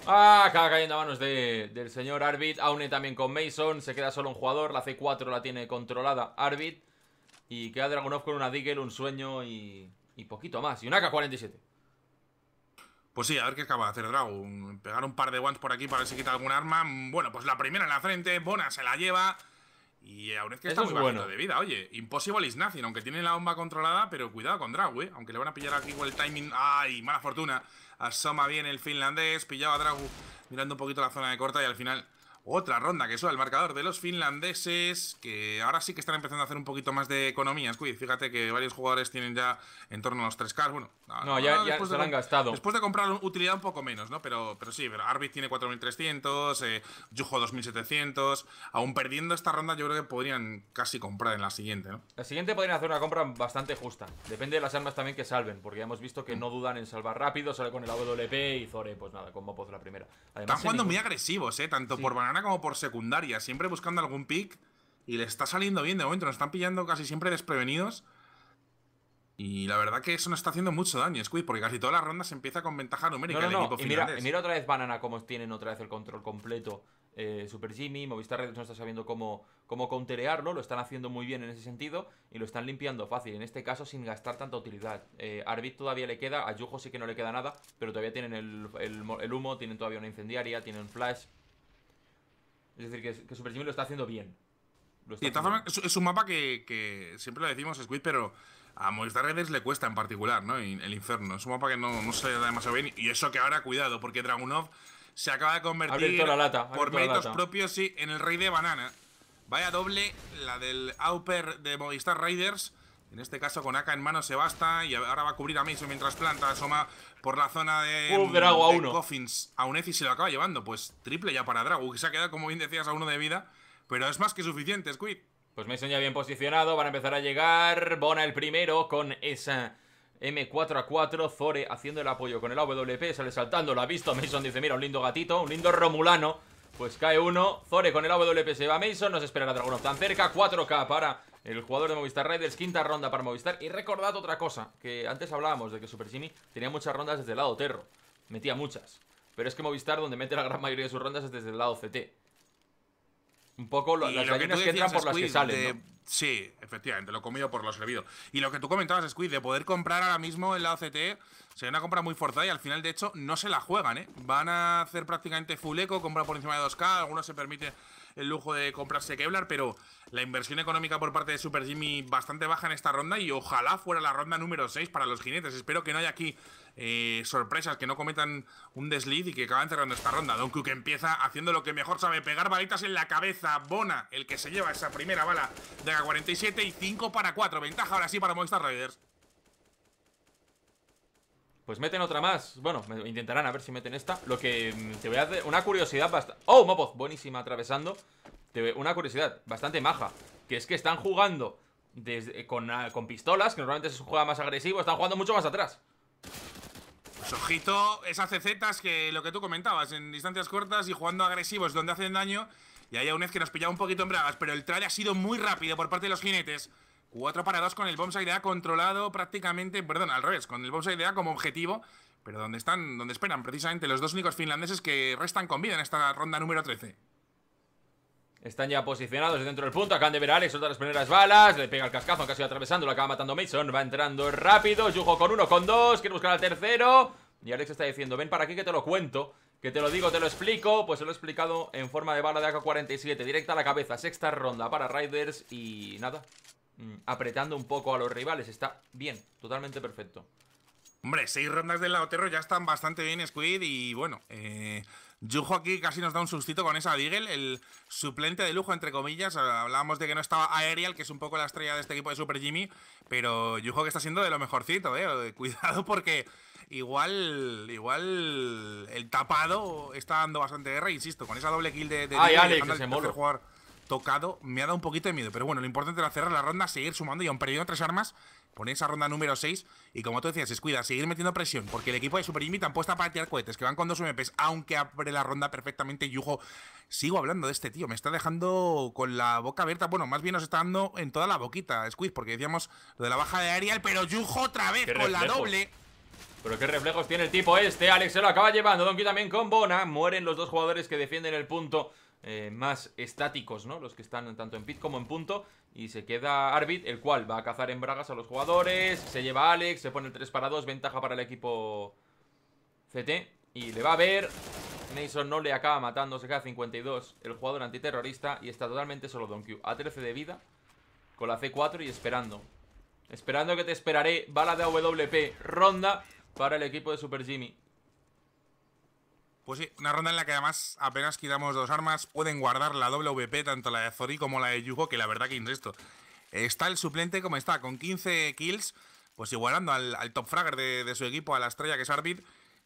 Acaba cayendo a manos del señor Arvid. Aune también con Mason. Se queda solo un jugador. La C4 la tiene controlada Arvid. Y queda Dragunov con una Deagle, un sueño y poquito más. Y una AK-47. Pues sí, a ver qué acaba de hacer Dragon. Pegar un par de ones por aquí para ver si quita algún arma. Bueno, pues la primera en la frente. Bona se la lleva. Y Aune que está muy bajito de vida, oye. Impossible is nothing, aunque tiene la bomba controlada, pero cuidado con Dragu, eh. Aunque le van a pillar aquí con el timing. ¡Ay! Mala fortuna. Asoma bien el finlandés. Pillaba a Dragu mirando un poquito la zona de corta y al final otra ronda que sube el marcador de los finlandeses, que ahora sí que están empezando a hacer un poquito más de economía, Squid. Fíjate que varios jugadores tienen ya en torno a los 3K. Bueno, no ya se lo han gastado. Después de comprar utilidad un poco menos, ¿no? Pero sí, pero Arvid tiene 4.300, Yujo 2.700. Aún perdiendo esta ronda yo creo que podrían casi comprar en la siguiente, ¿no? La siguiente podrían hacer una compra bastante justa. Depende de las armas también que salven, porque ya hemos visto que no dudan en salvar rápido. Sale con el AWP y Zore, pues nada, con Mopoz la primera. Además, están jugando muy agresivos, ¿eh? Tanto por banana como por secundaria, siempre buscando algún pick y le está saliendo bien de momento, nos están pillando casi siempre desprevenidos y la verdad que eso nos está haciendo mucho daño, Squid, porque casi toda la ronda se empieza con ventaja numérica del equipo finlandés. Mira otra vez banana como tienen otra vez el control completo. SuperJymy, Movistar Riders no está sabiendo cómo counterearlo, lo están haciendo muy bien en ese sentido y lo están limpiando fácil, en este caso sin gastar tanta utilidad. Arvid todavía le queda, a Yujo sí que no le queda nada, pero todavía tienen el humo, tienen todavía una incendiaria, tienen flash. Es decir, que SuperJymy lo está haciendo bien. Y de todas formas, es un mapa que siempre lo decimos, Squid, pero a Movistar Riders le cuesta en particular, ¿no? El Inferno. Es un mapa que no se le da demasiado bien. Y eso que ahora, cuidado, porque Dragunov se acaba de convertir por méritos propios sí, en el rey de banana. Vaya doble, la del Auper de Movistar Riders. En este caso con AK en mano se basta y ahora va a cubrir a Mason mientras planta, asoma por la zona de Coffins. A Aune se lo acaba llevando, pues triple ya para Dragu, que se ha quedado, como bien decías, a 1 de vida. Pero es más que suficiente, Squid. Pues Mason ya bien posicionado, van a empezar a llegar. Bona el primero con esa M4A4. Zore haciendo el apoyo con el AWP, sale saltando, lo ha visto. Mason dice, mira, un lindo gatito, un lindo romulano. Pues cae uno, Zore con el AWP se va a Mason, nos espera la Dragunov tan cerca, 4K para el jugador de Movistar Riders, 5ª ronda para Movistar. Y recordad otra cosa, que antes hablábamos de que SuperJymy tenía muchas rondas desde el lado terro, metía muchas, pero es que Movistar donde mete la gran mayoría de sus rondas es desde el lado CT. Un poco las gallinas que entran por las que salen, ¿no? Sí, efectivamente, lo comido por lo servido. Y lo que tú comentabas, Squid, de poder comprar ahora mismo en la OCT, sería una compra muy forzada y al final, de hecho, no se la juegan, ¿eh? Van a hacer prácticamente full eco, compra por encima de 2K, algunos se permite el lujo de comprarse Kevlar, pero la inversión económica por parte de SuperJymy bastante baja en esta ronda y ojalá fuera la ronda número 6 para los jinetes. Espero que no haya aquí sorpresas, que no cometan un desliz y que acaben cerrando esta ronda. DonQ que empieza haciendo lo que mejor sabe, pegar balitas en la cabeza. Bona, el que se lleva esa primera bala de AK-47 y 5-4. Ventaja ahora sí para Movistar Riders. Pues meten otra más. Bueno, intentarán a ver si meten esta. Lo que te voy a hacer una curiosidad bastante... ¡Oh, Mopoz! Buenísima atravesando. Una curiosidad bastante maja, que es que están jugando desde, con pistolas, que normalmente se juega más agresivo. Están jugando mucho más atrás. Pues ojito, esas CZs que lo que tú comentabas, en distancias cortas y jugando agresivos donde hacen daño. Y ahí Aune que nos pillaba un poquito en bragas, pero el trail ha sido muy rápido por parte de los jinetes. 4-2 con el bombsite de A controlado prácticamente, perdón, al revés, con el bombsite de A como objetivo, pero donde están, donde esperan precisamente los dos únicos finlandeses que restan con vida en esta ronda número 13. Están ya posicionados dentro del punto, acaban de ver a Alex, soltar las primeras balas, le pega el cascazo, casi va atravesando, lo acaba matando Mason, va entrando rápido, Yujo con uno, con dos, quiere buscar al tercero, y Alex está diciendo, ven para aquí que te lo cuento, que te lo digo, te lo explico, pues se lo he explicado en forma de bala de AK-47, directa a la cabeza, sexta ronda para Riders y nada... apretando un poco a los rivales. Está bien, totalmente perfecto. Hombre, 6 rondas del laotero ya están bastante bien, Squid. Y bueno, Yujo aquí casi nos da un sustito con esa Deagle, el suplente de lujo, entre comillas. Hablábamos de que no estaba Aerial, que es un poco la estrella de este equipo de SuperJymy, pero Yujo que está siendo de lo mejorcito, Cuidado porque igual el tapado está dando bastante guerra, insisto, con esa doble kill de Ay, Deagle, Alex, que se jugar tocado, me ha dado un poquito de miedo, pero bueno, lo importante era cerrar la ronda, seguir sumando y aun perdiendo 3 armas, poner esa ronda número 6 y como tú decías, Squida, seguir metiendo presión porque el equipo de SuperJymy tampoco está para tirar cohetes, que van con 2 MPs, aunque abre la ronda perfectamente Yujo. Sigo hablando de este tío, me está dejando con la boca abierta, bueno, más bien nos está dando en toda la boquita, Squid, porque decíamos lo de la baja de Ariel, pero Yujo otra vez con la doble. Pero qué reflejos tiene el tipo este, Alex se lo acaba llevando, DonQ también con Bona, mueren los dos jugadores que defienden el punto. Más estáticos, ¿no? Los que están tanto en pit como en punto. Y se queda Arvid, el cual va a cazar en bragas a los jugadores. Se lleva a Alex, se pone el 3-2, ventaja para el equipo CT. Y le va a ver. Mason no le acaba matando, se queda 52. El jugador antiterrorista. Y está totalmente solo DonQ. A 13 de vida. Con la C4 y esperando. Esperando que te esperaré. Bala de AWP. Ronda para el equipo de SuperJymy. Pues sí, una ronda en la que además apenas quitamos 2 armas. Pueden guardar la doble VP, tanto la de Zori como la de Yujo, que la verdad que insisto, está el suplente como está, con 15 kills, pues igualando al top fragger de su equipo, a la estrella que es Arvid.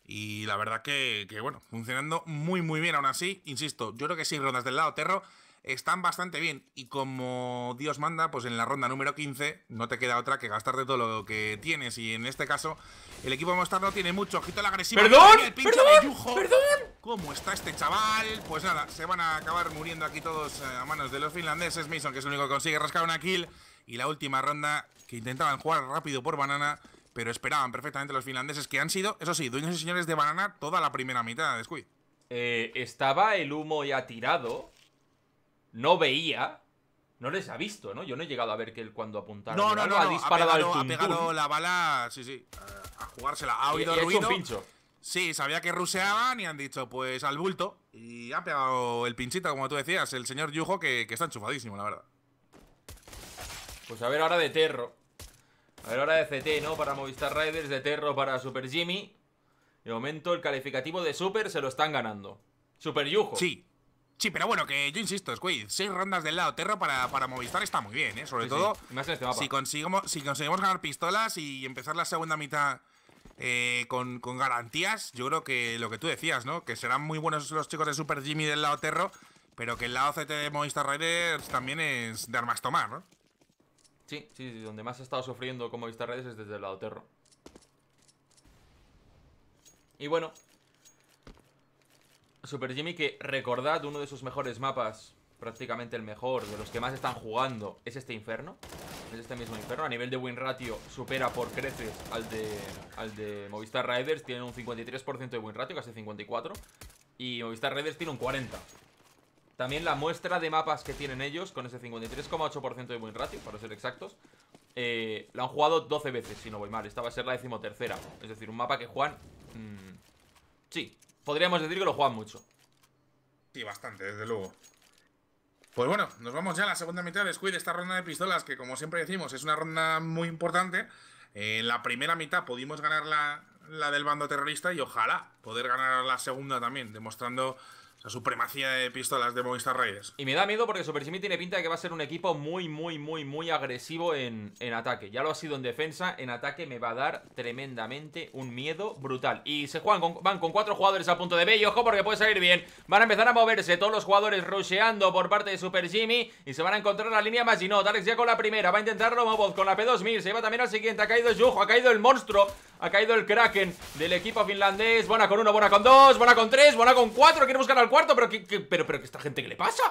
Y la verdad que bueno, funcionando muy muy bien aún así. Insisto, yo creo que 6 rondas del lado terro están bastante bien. Y como Dios manda, pues en la ronda número 15 no te queda otra que gastarte todo lo que tienes. Y en este caso, el equipo de Movistar no tiene mucho. Ojito a la agresiva. ¡Perdón! El pinche de Yujo. ¡Perdón! ¿Cómo está este chaval? Pues nada, se van a acabar muriendo aquí todos a manos de los finlandeses. Mason, que es el único que consigue rascar una kill. Y la última ronda, que intentaban jugar rápido por banana, pero esperaban perfectamente los finlandeses, que han sido, eso sí, dueños y señores de banana toda la primera mitad de Squid. Estaba el humo ya tirado. No veía, no les ha visto, ¿no? Yo no he llegado a ver que él cuando apuntara. No, ha disparado al tuntún. Ha pegado la bala, sí, a jugársela. Ha oído el ruido. Sí, sabía que ruseaban y han dicho, pues al bulto. Y ha pegado el pinchito, como tú decías, el señor Yujo, que está enchufadísimo, la verdad. Pues a ver ahora de terro. A ver ahora de CT, ¿no? Para Movistar Riders, de terro para SuperJymy. De momento el calificativo de Super se lo están ganando. SuperJymy. Sí. Sí, pero bueno, que yo insisto, Squid, 6 rondas del lado terra para Movistar está muy bien, ¿eh? Sobre todo, si conseguimos ganar pistolas y empezar la segunda mitad con garantías, yo creo que lo que tú decías, ¿no? Que serán muy buenos los chicos de SuperJymy del lado terro, pero que el lado CT de Movistar Riders también es de armas tomar, ¿no? Sí, donde más he estado sufriendo con Movistar Riders es desde el lado terro. Y bueno... SuperJymy, que recordad, uno de sus mejores mapas, prácticamente el mejor, de los que más están jugando, es este Inferno. Es este mismo Inferno. A nivel de win ratio supera por creces al de Movistar Riders. Tiene un 53% de win ratio, casi 54%. Y Movistar Riders tiene un 40%. También la muestra de mapas que tienen ellos, con ese 53,8% de win ratio, para ser exactos, la han jugado 12 veces, si no voy mal. Esta va a ser la 13ª. Es decir, un mapa que juegan... sí, podríamos decir que lo juegan mucho. Sí, bastante, desde luego. Pues bueno, nos vamos ya a la segunda mitad de Squid, esta ronda de pistolas, que como siempre decimos, es una ronda muy importante. En la primera mitad pudimos ganar la del bando terrorista y ojalá poder ganar la segunda también, demostrando... la supremacía de pistolas de Movistar Riders. Y me da miedo porque SuperJymy tiene pinta de que va a ser un equipo muy agresivo en ataque. Ya lo ha sido en defensa, en ataque me va a dar tremendamente un miedo brutal. Y se juegan van con 4 jugadores a punto de B y ojo porque puede salir bien. Van a empezar a moverse todos los jugadores rusheando por parte de SuperJymy y se van a encontrar la línea Maginot. Alex ya con la primera, va a intentarlo Mopoz con la P2000, se va también al siguiente, ha caído Yujo, ha caído el monstruo, ha caído el Kraken del equipo finlandés. Bona con 1, Bona con 2, Bona con 3, Bona con 4, quiere buscar al cuarto, pero ¿esta gente qué le pasa?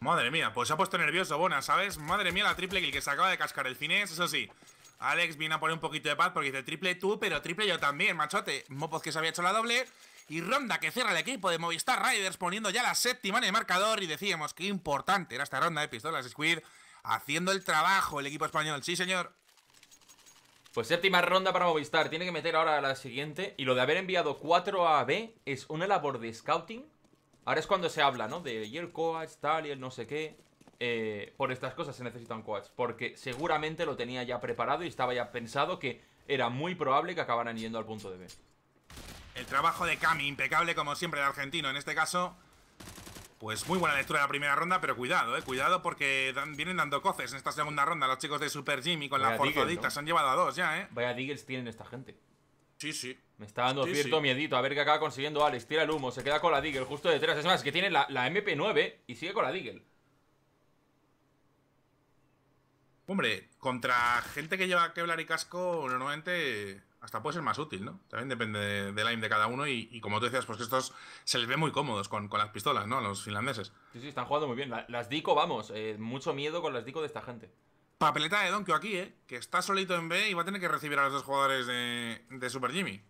Madre mía, pues se ha puesto nervioso Bona, ¿sabes? Madre mía, la triple kill que se acaba de cascar el finés, eso sí. Alex viene a poner un poquito de paz porque dice triple tú, pero triple yo también, machote. Mopoz que se había hecho la doble. Y ronda que cierra el equipo de Movistar Riders poniendo ya la 7ª en el marcador. Y decíamos que importante era esta ronda de pistolas Squid haciendo el trabajo el equipo español, sí señor. Pues 7ª ronda para Movistar, tiene que meter ahora la siguiente. Y lo de haber enviado 4 a B es una labor de scouting. Ahora es cuando se habla, ¿no? De y el coach, tal, y el no sé qué. Por estas cosas se necesita un coach. Porque seguramente lo tenía ya preparado y estaba ya pensado que era muy probable que acabaran yendo al punto de B. El trabajo de Cami, impecable como siempre el argentino. En este caso, pues muy buena lectura de la primera ronda, pero cuidado, cuidado porque vienen dando coces en esta segunda ronda. Los chicos de SuperJymy con la forzadita, ¿no? Se han llevado a 2 ya, ¿eh? Vaya diggles tienen esta gente. Sí, sí. Me está dando cierto miedito. A ver qué acaba consiguiendo Alex. Tira el humo, se queda con la Deagle justo detrás. Es más, que tiene la MP9 y sigue con la Deagle. Hombre, contra gente que lleva Kevlar y casco, normalmente hasta puede ser más útil, ¿no? También depende del aim de cada uno. Y como tú decías, pues que estos se les ve muy cómodos con las pistolas, ¿no? Los finlandeses. Sí, sí, están jugando muy bien. Las Dico, vamos, mucho miedo con las Dico de esta gente. Papeleta de DonQ aquí, que está solito en B y va a tener que recibir a los 2 jugadores de SuperJymy.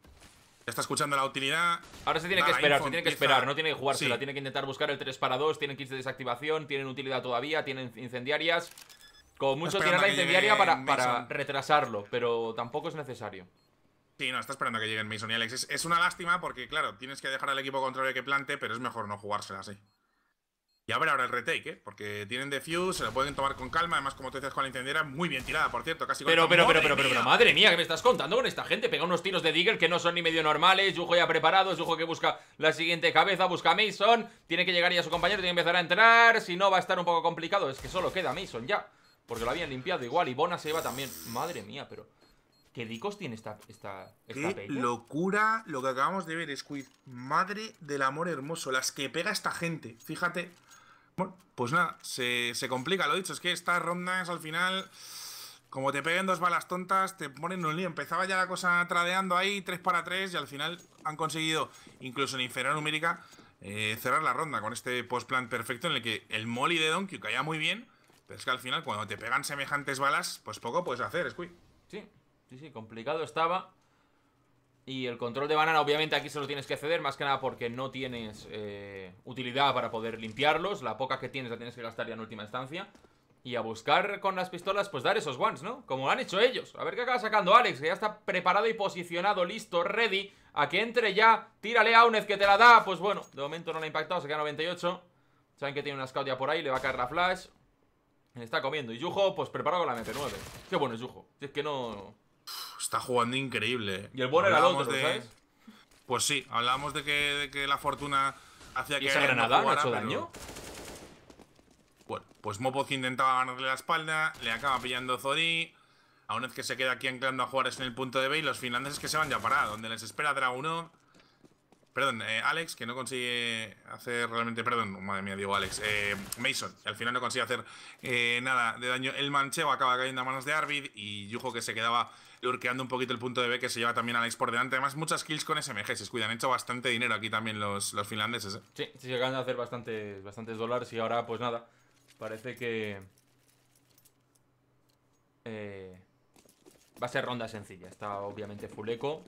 Está escuchando la utilidad. Ahora se tiene que esperar, se tiene que esperar, no tiene que jugársela, tiene que intentar buscar el 3 para 2. Tienen kits de desactivación, tienen utilidad todavía, tienen incendiarias. Como mucho tirar la incendiaria para retrasarlo, pero tampoco es necesario. Sí, no, está esperando a que lleguen Mason y Alex. Es una lástima porque, claro, tienes que dejar al equipo contrario que plante, pero es mejor no jugársela así. Y a ver ahora el retake, porque tienen defuse, se lo pueden tomar con calma. Además, como te decías, con la incendiaria, muy bien tirada, por cierto, casi con pero, madre mía, ¿qué me estás contando con esta gente? Pega unos tiros de Deagle que no son ni medio normales. Yujo ya preparado, Yujo que busca la siguiente cabeza, busca a Mason. Tiene que llegar ya su compañero, tiene que empezar a entrar. Si no, va a estar un poco complicado. Es que solo queda Mason ya, porque lo habían limpiado igual. Y Bona se iba también, madre mía, pero... ¿Qué dicos tiene esta Qué peña? Locura lo que acabamos de ver, Squid. Madre del amor hermoso, las que pega esta gente, fíjate. Bueno, pues nada, se complica, lo dicho, es que estas rondas al final, como te peguen 2 balas tontas, te ponen un lío. Empezaba ya la cosa tradeando ahí, 3 para 3, y al final han conseguido, incluso en inferior numérica, cerrar la ronda con este post-plan perfecto en el que el molly de DonQ caía muy bien, pero es que al final cuando te pegan semejantes balas, pues poco puedes hacer, Squid. Sí, sí, sí, complicado estaba. Y el control de banana, obviamente, aquí se lo tienes que ceder, más que nada porque no tienes utilidad para poder limpiarlos. La poca que tienes la tienes que gastar ya en última instancia. Y a buscar con las pistolas, pues dar esos ones, ¿no? Como lo han hecho ellos. A ver qué acaba sacando Alex, que ya está preparado y posicionado, listo, ready. A que entre ya, tírale a Aune que te la da. Pues bueno, de momento no la ha impactado, se queda 98. Saben que tiene una scout ya por ahí, le va a caer la flash. Le está comiendo. Y Yujo, pues preparado con la MP9. Qué bueno es Yujo, si es que no... Está jugando increíble. Y el bueno era el otro, ¿sabes? Pues sí, hablábamos de que la fortuna hacía que... ¿Y esa granada no ha hecho daño? Bueno, pues Mopoz intentaba ganarle la espalda, le acaba pillando Zori. A una vez que se queda aquí anclando a jugadores en el punto de B, y los finlandeses que se van ya para donde les espera Dragunov. Perdón, Alex, que no consigue hacer realmente... Perdón, madre mía, digo Alex. Mason, al final no consigue hacer nada de daño. El mancheo acaba cayendo a manos de Arvid. Y Yujo que se quedaba lurqueando un poquito el punto de B, que se lleva también Alex por delante. Además, muchas kills con SMG, se cuidan. Han hecho bastante dinero aquí también los finlandeses. Sí, sí, se acaban de hacer bastantes dólares. Y ahora, pues nada, parece que... va a ser ronda sencilla. Está obviamente full eco.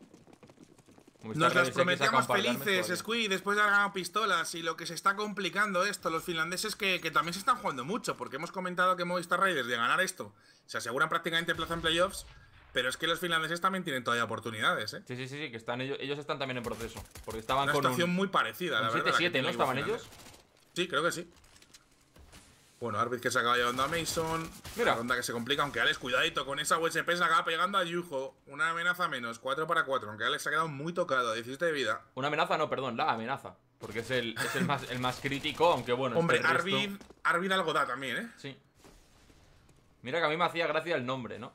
Nos los prometíamos felices, Squid, después de haber ganado pistolas. Y lo que se está complicando esto, los finlandeses que también se están jugando mucho, porque hemos comentado que Movistar Riders, de ganar esto, se aseguran prácticamente plaza en playoffs. Pero es que los finlandeses también tienen todavía oportunidades, ¿eh? Sí, sí, sí, que están, ellos están también en proceso. Porque estaban una con situación muy parecida, la verdad. 7-7, ¿no estaban ellos? Sí, creo que sí. Bueno, Arvid que se acaba llevando a Mason. Mira. La ronda que se complica, aunque Alex, cuidadito, con esa USP se acaba pegando a Yujo. Una amenaza menos, 4 para 4. Aunque Alex se ha quedado muy tocado, 17 de vida. Una amenaza, no, perdón, la amenaza. Porque es el más crítico, aunque bueno. Hombre, este Arvid algo da también, ¿eh? Sí. Mira que a mí me hacía gracia el nombre, ¿no?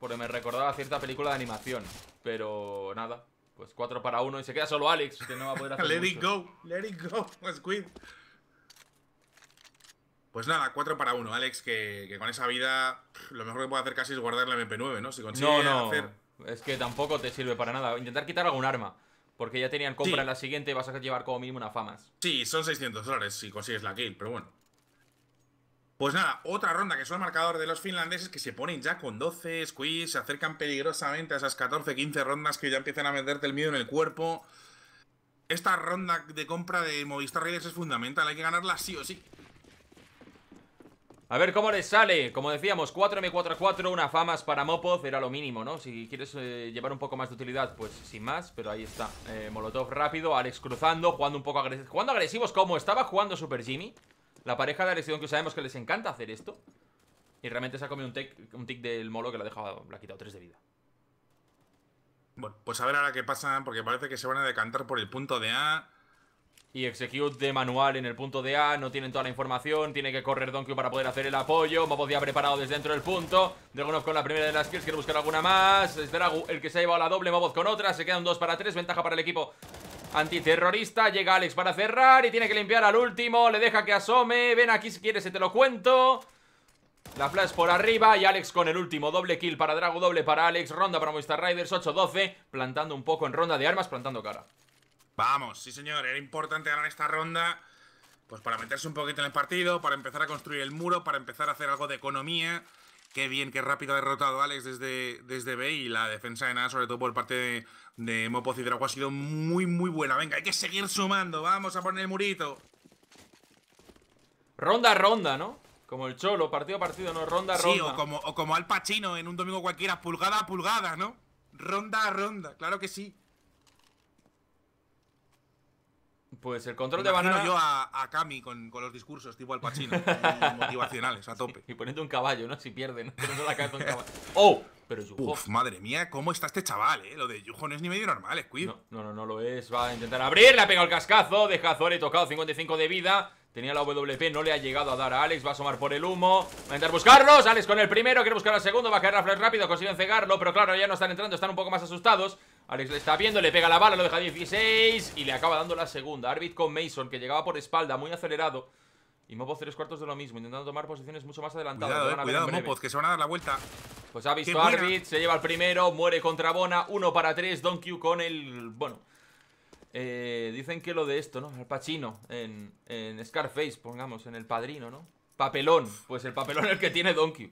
Porque me recordaba a cierta película de animación. Pero nada. Pues 4 para 1 y se queda solo Alex, que no va a poder hacer mucho. Let it go, Squid. Pues nada, 4 para 1. Alex, que con esa vida lo mejor que puede hacer casi es guardar la MP9, ¿no? Si consigue hacer... Es que tampoco te sirve para nada. Intentar quitar algún arma. Porque ya tenían compra en la siguiente y vas a llevar como mínimo una famas. Sí, son $600 si consigues la kill, pero bueno. Pues nada, otra ronda que son el marcador de los finlandeses, que se ponen ya con 12, Squid, se acercan peligrosamente a esas 14, 15 rondas que ya empiezan a meterte el miedo en el cuerpo. Esta ronda de compra de Movistar Riders es fundamental, hay que ganarla sí o sí. A ver cómo les sale. Como decíamos, 4M4-4, una famas para Mopoz, era lo mínimo, ¿no? Si quieres llevar un poco más de utilidad, pues sin más, pero ahí está. Molotov rápido, Alex cruzando, jugando un poco agresivos. Jugando agresivos como estaba jugando SuperJymy. La pareja de agresión que sabemos que les encanta hacer esto. Y realmente se ha comido un tic del molo que le ha quitado 3 de vida. Bueno, pues a ver ahora qué pasa, porque parece que se van a decantar por el punto de A. Y execute de manual en el punto de A. No tienen toda la información. Tiene que correr DonQ para poder hacer el apoyo. Mopoz ya preparado desde dentro del punto. Dragunov con la primera de las kills. Quiere buscar alguna más. Es Dragu el que se ha llevado la doble. Mopoz con otra. Se queda un 2 para 3. Ventaja para el equipo antiterrorista. Llega Alex para cerrar y tiene que limpiar al último, le deja que asome. Ven aquí si quieres, se te lo cuento. La flash por arriba y Alex con el último, doble kill para Dragu, doble para Alex. Ronda para Movistar Riders, 8-12, plantando un poco en ronda de armas, plantando cara. Vamos, sí señor, era importante ganar esta ronda, pues para meterse un poquito en el partido, para empezar a construir el muro, para empezar a hacer algo de economía. Qué bien, qué rápido ha derrotado Alex desde B, y la defensa de nada, sobre todo por parte de Mopoz y Dragu, ha sido muy, muy buena. Venga, hay que seguir sumando, vamos a poner el murito. Ronda a ronda, ¿no? Como el Cholo, partido a partido, ¿no? Ronda a ronda. Sí, o como Al Pacino en un domingo cualquiera, pulgada a pulgada, ¿no? Ronda a ronda, claro que sí. Pues el control de banana... yo a Cami con los discursos tipo Al Pacino, motivacionales, a tope. Sí, y poniendo un caballo, ¿no? Si pierden, poniendo la cabeza un caballo. ¡Oh! Pero Yujo... Uf, madre mía, cómo está este chaval, ¿eh? Lo de Yujo no es ni medio normal, Squid. No lo es. Va a intentar abrir, le ha pegado el cascazo, deja a Zori tocado, 55 de vida. Tenía la WP, no le ha llegado a dar a Alex, va a asomar por el humo. Va a intentar buscarlos, Alex con el primero, quiere buscar al segundo, va a caer la flash rápido, consiguen cegarlo, pero claro, ya no están entrando, están un poco más asustados. Alex le está viendo, le pega la bala, lo deja 16 y le acaba dando la segunda. Arvid con Mason, que llegaba por espalda, muy acelerado. Y Mopoz 3/4 de lo mismo, intentando tomar posiciones mucho más adelantadas. Cuidado Mopoz, que se van a dar la vuelta. Pues ha visto a Arvid, se lleva el primero, muere contra Bona, 1 para 3, DonQ con el... Bueno, dicen que lo de esto, ¿no? Al Pacino, en Scarface, pongamos, en El Padrino, ¿no? Papelón, pues el papelón es el que tiene DonQ.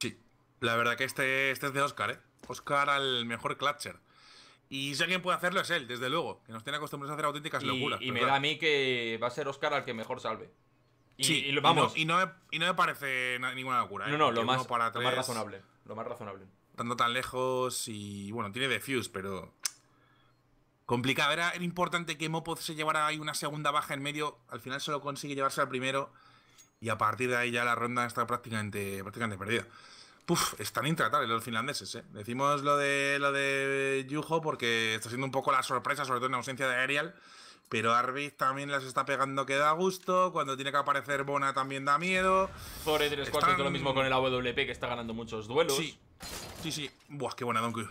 Sí, la verdad que este es de Oscar, ¿eh? Oscar al mejor clutcher. Y si alguien puede hacerlo es él, desde luego, que nos tiene acostumbrados a hacer auténticas locuras. Y me da a mí que va a ser Oscar al que mejor salve. Vamos. Y no me parece ninguna locura, ¿eh? No, lo más razonable. Lo más razonable. Tanto tan lejos y, bueno, tiene defuse, pero... Complicado. Era importante que Mopoz se llevara ahí una segunda baja en medio. Al final solo consigue llevarse al primero. Y a partir de ahí ya la ronda está prácticamente perdida. Puf, están intratables los finlandeses, ¿eh? Decimos lo de Yujo porque está siendo un poco la sorpresa, sobre todo en ausencia de Aerial. Pero Arvid también las está pegando que da gusto. Cuando tiene que aparecer Bona también da miedo. Zori 3-4, todo lo mismo con el AWP, que está ganando muchos duelos. Sí, sí, sí. Buah, qué buena DonQ.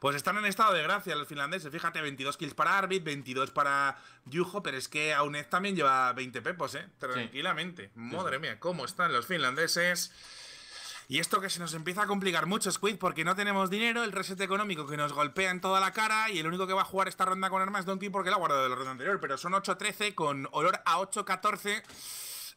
Pues están en estado de gracia los finlandeses. Fíjate, 22 kills para Arvid, 22 para Yujo. Pero es que Aune también lleva 20 pepos, ¿eh? Tranquilamente. Sí. Madre mía, cómo están los finlandeses. Y esto que se nos empieza a complicar mucho, Squid, porque no tenemos dinero, el reset económico que nos golpea en toda la cara, y el único que va a jugar esta ronda con armas es DonQ porque la ha guardado de la ronda anterior, pero son 8-13 con olor a 8-14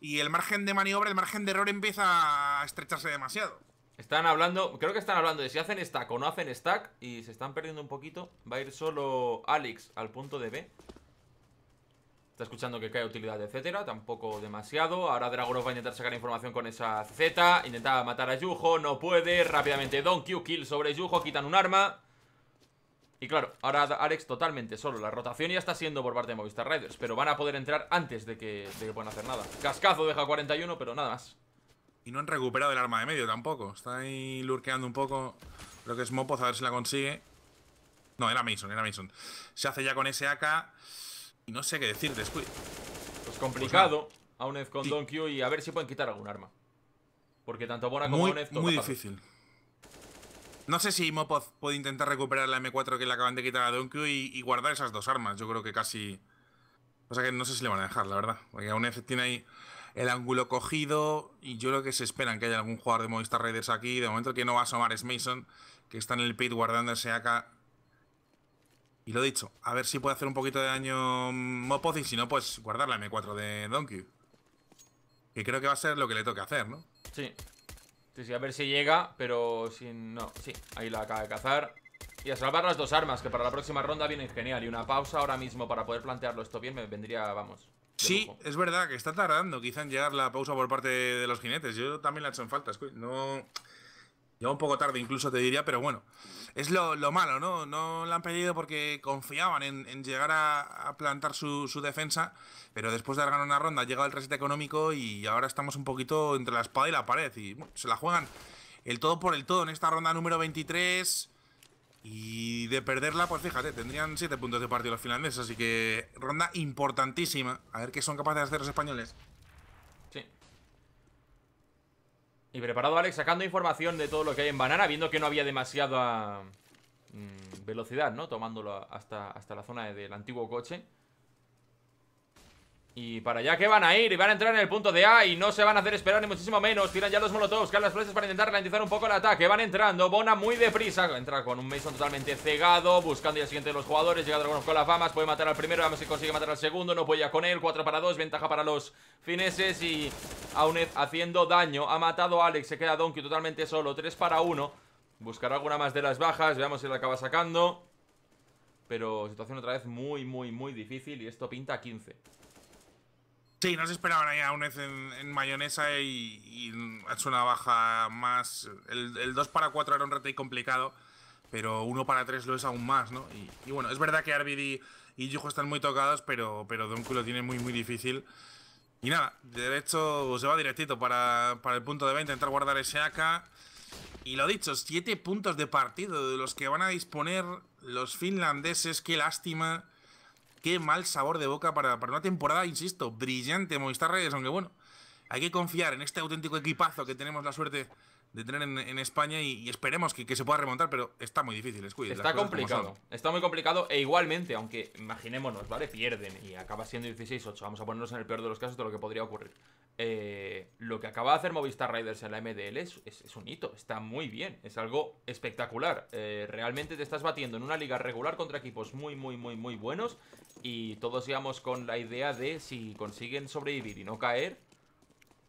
y el margen de maniobra, el margen de error empieza a estrecharse demasiado. Están hablando, creo que están hablando de si hacen stack o no hacen stack. Y se están perdiendo un poquito. Va a ir solo Alex al punto de B. Está escuchando que cae utilidad, etcétera. Tampoco demasiado. Ahora Dragunov va a intentar sacar información con esa CZ. Intentaba matar a Yujo, no puede. Rápidamente DonQ, kill sobre Yujo, quitan un arma. Y claro, ahora Alex totalmente solo. La rotación ya está siendo por parte de Movistar Riders, pero van a poder entrar antes de que puedan hacer nada. Cascazo deja 41, pero nada más. Y no han recuperado el arma de medio tampoco. Está ahí lurkeando un poco. Creo que es Mopoz, a ver si la consigue. No, era Mason, era Mason. Se hace ya con ese AK. Y no sé qué decirte, Squid. Pues complicado. Pues no. Aune con DonQ y a ver si pueden quitar algún arma. Porque tanto Bona como Aune tocan. Muy difícil. No sé si Mopoz puede intentar recuperar la M4 que le acaban de quitar a DonQ y guardar esas dos armas. Yo creo que casi. O sea que no sé si le van a dejar, la verdad. Porque Aune tiene ahí el ángulo cogido. Y yo creo que se esperan que haya algún jugador de Movistar Raiders aquí. De momento el que no va a asomar es Mason, que está en el pit guardándose acá. Y lo dicho, a ver si puede hacer un poquito de daño Mopoz y si no, pues guardar la M4 de DonQ. Que creo que va a ser lo que le toque hacer, ¿no? Sí. Sí, sí, a ver si llega, pero si no... Sí, ahí la acaba de cazar. Y a salvar las dos armas, que para la próxima ronda vienen genial. Y una pausa ahora mismo para poder plantearlo esto bien me vendría, vamos... Sí, lujo. Es verdad que está tardando quizá en llegar la pausa por parte de los jinetes. Yo también la he hecho en falta, no... Lleva un poco tarde incluso, te diría, pero bueno. Es lo malo, ¿no? No la han pedido porque confiaban en llegar a plantar su defensa, pero después de ganar una ronda ha llegado el reset económico y ahora estamos un poquito entre la espada y la pared. Y bueno, se la juegan el todo por el todo en esta ronda número 23. Y de perderla, pues fíjate, tendrían 7 puntos de partido los finlandeses. Así que ronda importantísima. A ver qué son capaces de hacer los españoles. Y preparado Alex, sacando información de todo lo que hay en Banana, viendo que no había demasiada velocidad, ¿no? Tomándolo hasta la zona del antiguo coche. Y para allá que van a ir, y van a entrar en el punto de A, y no se van a hacer esperar ni muchísimo menos. Tiran ya los molotovs, caen las flechas para intentar ralentizar un poco el ataque. Van entrando, Bona muy deprisa, entra con un Mason totalmente cegado, buscando el siguiente de los jugadores. Llega Dragunov con las famas, puede matar al primero, vamos si consigue matar al segundo. No puede ya con él, 4-2, ventaja para los fineses. Y Aune haciendo daño, ha matado a Alex, se queda DonQ totalmente solo, 3-1. Buscará alguna más de las bajas, veamos si la acaba sacando. Pero situación otra vez muy, muy, muy difícil, y esto pinta a 15. Sí, no se esperaban ahí a Unez en mayonesa y ha hecho una baja más. El 2-4 era un retake complicado, pero 1-3 lo es aún más, ¿no? Y bueno, es verdad que Arvid y Yujo están muy tocados, pero DonQ lo tiene muy, muy difícil. Y nada, de hecho se va directito para el punto de B, intentar guardar ese AK. Y lo dicho, 7 puntos de partido de los que van a disponer los finlandeses, qué lástima. Qué mal sabor de boca para una temporada, insisto, brillante Movistar Riders, aunque bueno, hay que confiar en este auténtico equipazo que tenemos la suerte de tener en España y esperemos que se pueda remontar, pero está muy difícil, Squid. Está complicado, está muy complicado e igualmente, aunque imaginémonos, ¿vale? Pierden y acaba siendo 16-8, vamos a ponernos en el peor de los casos de lo que podría ocurrir. Lo que acaba de hacer Movistar Riders en la MDL es un hito, está muy bien, es algo espectacular. Realmente te estás batiendo en una liga regular contra equipos muy, muy, muy, muy buenos. Y todos íbamos con la idea de si consiguen sobrevivir y no caer,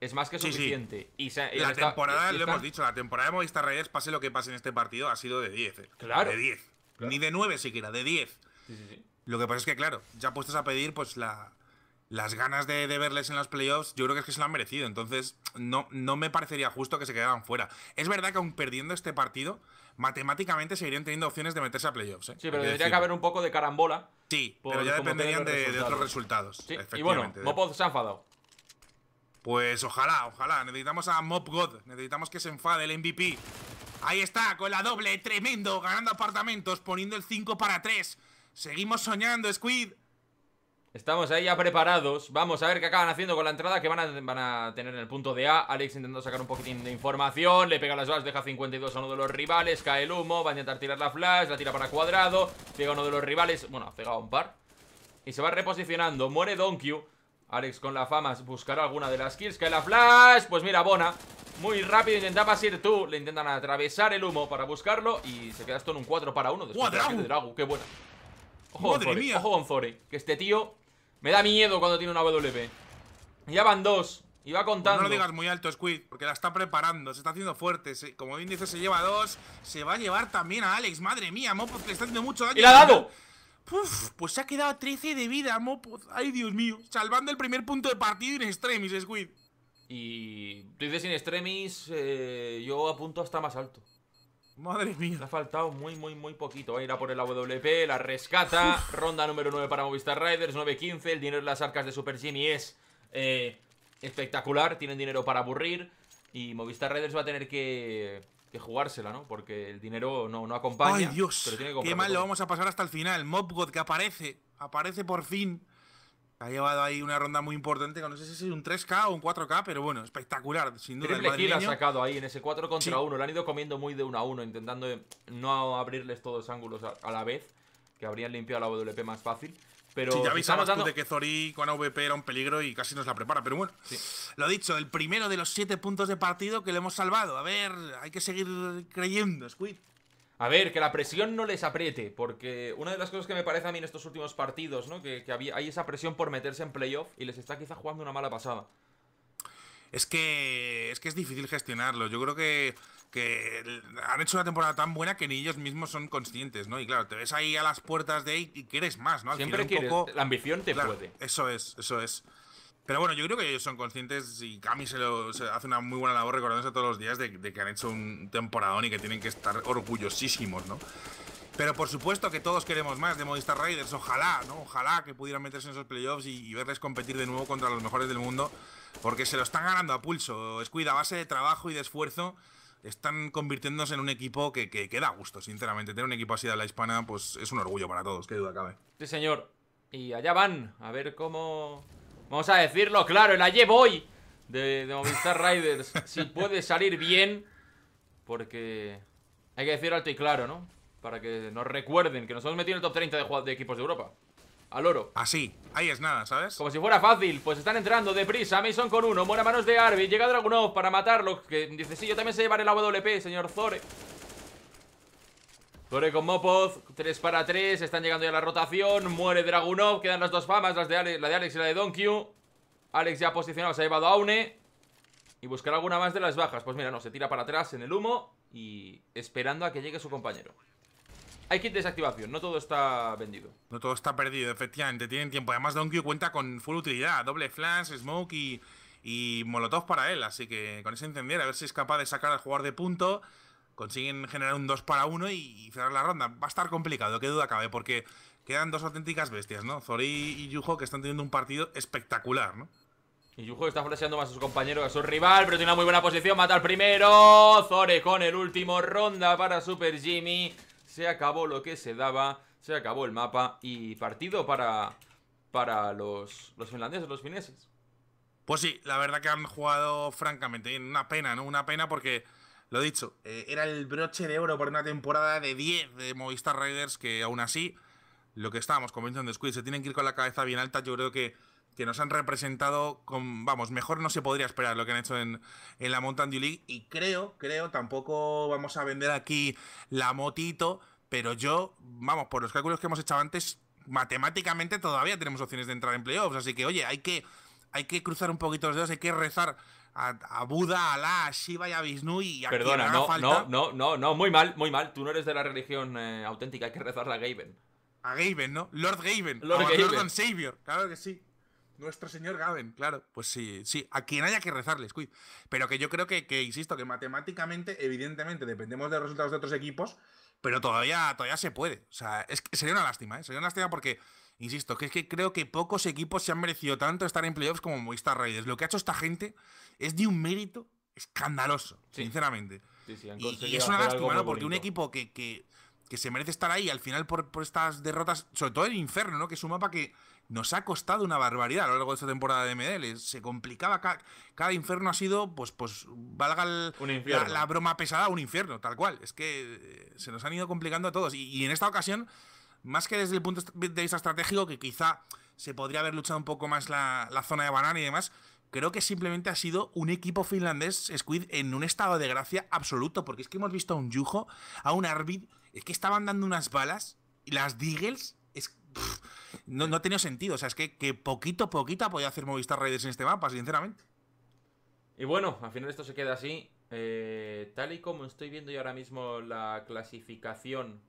es más que suficiente. Sí, sí. Y la temporada, lo hemos dicho, la temporada de Movistar Riders, pase lo que pase en este partido, ha sido de 10. Claro. De 10. Claro. Ni de 9 siquiera, de 10. Sí, sí, sí. Lo que pasa es que, claro, ya puestos a pedir, pues las ganas de verles en los playoffs, yo creo que es que se lo han merecido. Entonces, no me parecería justo que se quedaran fuera. Es verdad que aun perdiendo este partido, matemáticamente seguirían teniendo opciones de meterse a playoffs, ¿eh? Sí, pero tendría que haber un poco de carambola. Sí, pero ya dependerían de otros resultados. Sí. Y bueno, Mopoz se ha enfadado. Pues ojalá, ojalá. Necesitamos a Mob God. Necesitamos que se enfade el MVP. Ahí está, con la doble, tremendo. Ganando apartamentos, poniendo el 5-3. Seguimos soñando, Squid. Estamos ahí ya preparados. Vamos a ver qué acaban haciendo con la entrada que van a tener en el punto de A. Alex intentando sacar un poquitín de información. Le pega las balas, deja 52 a uno de los rivales. Cae el humo, va a intentar tirar la flash. La tira para cuadrado, pega a uno de los rivales. Bueno, ha pegado un par y se va reposicionando, muere DonQ. Alex con la fama buscará alguna de las kills. Cae la flash, pues mira, Bona muy rápido, intentaba ir tú. Le intentan atravesar el humo para buscarlo y se queda esto en un 4-1 después de Dragu. Qué buena. Ojo con Zori, que este tío me da miedo cuando tiene una W. Ya van dos. Iba contando. Pues no lo digas muy alto, Squid, porque la está preparando, se está haciendo fuerte. Como bien dice, se lleva dos. Se va a llevar también a Alex, madre mía, Mopoz le está haciendo mucho daño. ¡Y la ha dado! Uf, pues se ha quedado 13 de vida, Mopoz. Ay, Dios mío. Salvando el primer punto de partido en extremis, Squid. Y tú dices en extremis, yo apunto hasta más alto. Madre mía. Le ha faltado muy poquito. Va a ir a por el AWP, la rescata. Uf. Ronda número 9 para Movistar Riders, 9-15. El dinero en las arcas de SuperJymy es espectacular. Tienen dinero para aburrir. Y Movistar Riders va a tener que jugársela, ¿no? Porque el dinero no acompaña. ¡Ay, Dios! Pero tiene que... Qué mal lo vamos a pasar hasta el final. Mobgod, que aparece. Aparece por fin. Ha llevado ahí una ronda muy importante. No sé si es un 3K o un 4K, pero bueno, espectacular, sin duda. Triple kill ha sacado ahí en ese 4 contra 1. Le han ido comiendo muy de 1 a 1, intentando no abrirles todos los ángulos a la vez, que habrían limpiado la WP más fácil. Pero sí, ya avisabas tú de que Zori con AWP era un peligro y casi nos la prepara, pero bueno. Sí. Lo dicho, el primero de los 7 puntos de partido que le hemos salvado. A ver, hay que seguir creyendo, Squid. A ver, que la presión no les apriete, porque una de las cosas que me parece a mí en estos últimos partidos, ¿no? Que hay esa presión por meterse en playoff y les está quizá jugando una mala pasada. Es que es difícil gestionarlo. Yo creo que han hecho una temporada tan buena que ni ellos mismos son conscientes, ¿no? Y claro, te ves ahí a las puertas de ahí y quieres más, ¿no? Al siempre quieres, poco... la ambición te claro, puede. Eso es, eso es. Pero bueno, yo creo que ellos son conscientes y Cami se hace una muy buena labor recordándose todos los días de que han hecho un temporadón y que tienen que estar orgullosísimos, ¿no? Pero por supuesto que todos queremos más de Movistar Riders, ojalá, ¿no? Ojalá que pudieran meterse en esos playoffs y verles competir de nuevo contra los mejores del mundo, porque se lo están ganando a pulso. Squid, a base de trabajo y de esfuerzo, están convirtiéndose en un equipo que da gusto, sinceramente. Tener un equipo así de la hispana, pues es un orgullo para todos, qué duda cabe. Sí, señor. Y allá van, a ver cómo... Vamos a decirlo claro, el ayer voy de Movistar Riders. Si puede salir bien, porque hay que decirlo alto y claro, ¿no? Para que nos recuerden que nos hemos metido en el top 30 de equipos de Europa. Al oro. Así, ahí es nada, ¿sabes? Como si fuera fácil, pues están entrando deprisa. Mason con uno, muere a manos de Arvid. Llega Dragunov para matarlo, que dice, sí, yo también sé llevar el AWP, señor Zore. Zore con Mopoz, 3 para 3, están llegando ya a la rotación, muere Dragunov, quedan las dos famas, la de Alex y la de DonQ. Alex ya posicionado, se ha llevado a Aune. Y buscará alguna más de las bajas, pues mira, no, se tira para atrás en el humo y esperando a que llegue su compañero. Hay kit de desactivación, no todo está vendido. No todo está perdido, efectivamente, tienen tiempo. Además DonQ cuenta con full utilidad, doble flash, smoke y molotov para él. Así que con ese incendiar, a ver si es capaz de sacar al jugador de punto. Consiguen generar un 2 para 1 y cerrar la ronda. Va a estar complicado, qué duda cabe, porque quedan dos auténticas bestias, ¿no? Zori y Yujo, que están teniendo un partido espectacular, ¿no? Y Yujo está flasheando más a sus compañeros, a su rival, pero tiene una muy buena posición. Mata al primero. Zori con el último. Ronda para SuperJymy. Se acabó lo que se daba. Se acabó el mapa. Y partido para los finlandeses, los fineses. Pues sí, la verdad que han jugado francamente. Una pena, ¿no? Una pena porque... Lo dicho, era el broche de oro por una temporada de 10 de Movistar Riders, que aún así, lo que estábamos comentando de Squid, se tienen que ir con la cabeza bien alta. Yo creo que nos han representado con, vamos, mejor no se podría esperar lo que han hecho en la Mountain Dew League. Y creo, tampoco vamos a vender aquí la motito, pero yo, vamos, por los cálculos que hemos hecho antes, matemáticamente todavía tenemos opciones de entrar en playoffs. Así que, oye, hay que cruzar un poquito los dedos, hay que rezar a Buda, a Alá, a Shiva y a Vishnu y a... Perdona, no, muy mal. Tú no eres de la religión auténtica, hay que rezar a Gaben. A Gaben, ¿no? Lord Gaben. Lord and Savior, claro que sí. Nuestro señor Gaben, claro. Pues sí, a quien haya que rezarles, cuid. Pero que yo creo que insisto, que matemáticamente, evidentemente, dependemos de los resultados de otros equipos, pero todavía se puede. O sea, es que sería una lástima, ¿eh? Sería una lástima porque... Insisto, que es que creo que pocos equipos se han merecido tanto estar en playoffs como Movistar Riders. Lo que ha hecho esta gente es de un mérito escandaloso, sí, sinceramente. Sí, han conseguido y es una lástima, ¿no? Porque un equipo que se merece estar ahí, al final por estas derrotas, sobre todo el Inferno, ¿no? Que es un mapa que nos ha costado una barbaridad a lo largo de esta temporada de MDL. Se complicaba, cada Inferno ha sido, pues valga la broma pesada, un infierno, tal cual. Es que se nos han ido complicando a todos. Y en esta ocasión... Más que desde el punto de vista estratégico, que quizá se podría haber luchado un poco más la zona de banana y demás, creo que simplemente ha sido un equipo finlandés, Squid, en un estado de gracia absoluto, porque es que hemos visto a un Yujo, a un Arvid, es que estaban dando unas balas, y las Deagles, no ha tenido sentido, o sea, es que poquito a poquito ha podido hacer Movistar Riders en este mapa, sinceramente. Y bueno, al final esto se queda así. Tal y como estoy viendo yo ahora mismo la clasificación,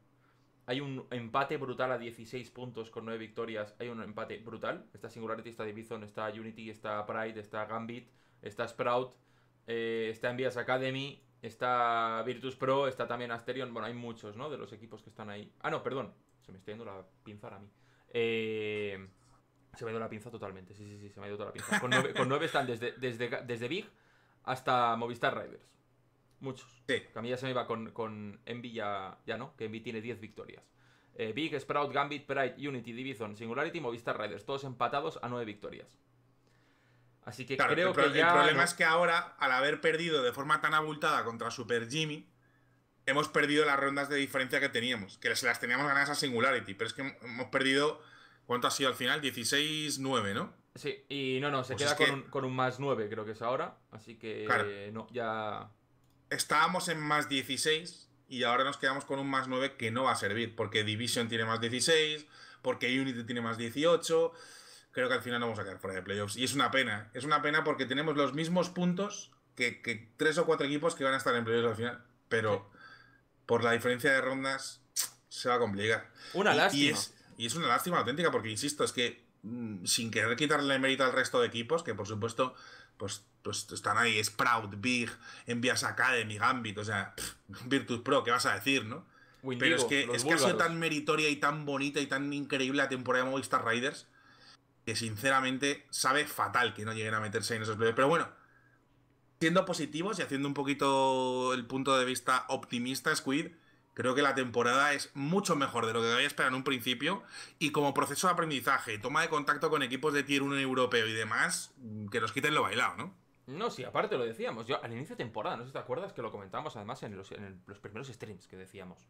hay un empate brutal a 16 puntos con 9 victorias. Hay un empate brutal. Está Singularity, está Division, está Unity, está Pride, está Gambit, está Sprout, está EnVyUs Academy, está Virtus Pro, está también Asterion. Bueno, hay muchos, ¿no? De los equipos que están ahí. Ah, no, perdón. Se me está yendo la pinza a mí. Se me ha ido la pinza totalmente. Sí, sí, sí, se me ha ido toda la pinza. Con 9 están desde Big hasta Movistar Riders. Muchos. Sí. Que a mí ya se me iba con EnVy, ya no, que EnVy tiene 10 victorias. Big, Sprout, Gambit, Pride, Unity, Division, Singularity, Movistar Riders. Todos empatados a 9 victorias. Así que claro, creo que ya... El problema es que ahora, al haber perdido de forma tan abultada contra SuperJymy, hemos perdido las rondas de diferencia que teníamos. Que se las teníamos ganadas a Singularity. Pero es que hemos perdido... ¿Cuánto ha sido al final? 16-9, ¿no? Sí, y no, se pues queda con un más 9, creo que es ahora. Así que claro, no, ya... Estábamos en más 16 y ahora nos quedamos con un más 9 que no va a servir. Porque Division tiene más 16, porque Unity tiene más 18... Creo que al final no vamos a quedar fuera de playoffs. Y es una pena. Es una pena porque tenemos los mismos puntos que 3 o 4 equipos que van a estar en playoffs al final. Pero sí, por la diferencia de rondas se va a complicar. Una lástima. Y es una lástima auténtica porque, insisto, es que sin querer quitarle mérito al resto de equipos, que por supuesto pues están ahí Sprout, Big, EnVyUs Academy, Gambit, o sea, Virtus Pro, ¿qué vas a decir, no? Windigo, pero es que ha sido tan meritoria y tan bonita y tan increíble la temporada de Movistar Riders, que sinceramente sabe fatal que no lleguen a meterse en esos playoffs. Pero bueno, siendo positivos y haciendo un poquito el punto de vista optimista, Squid, creo que la temporada es mucho mejor de lo que había esperado en un principio, y como proceso de aprendizaje, toma de contacto con equipos de Tier 1 europeo y demás, que nos quiten lo bailado, ¿no? No, sí, aparte lo decíamos, yo al inicio de temporada, no sé si te acuerdas que lo comentamos además en los primeros streams, que decíamos,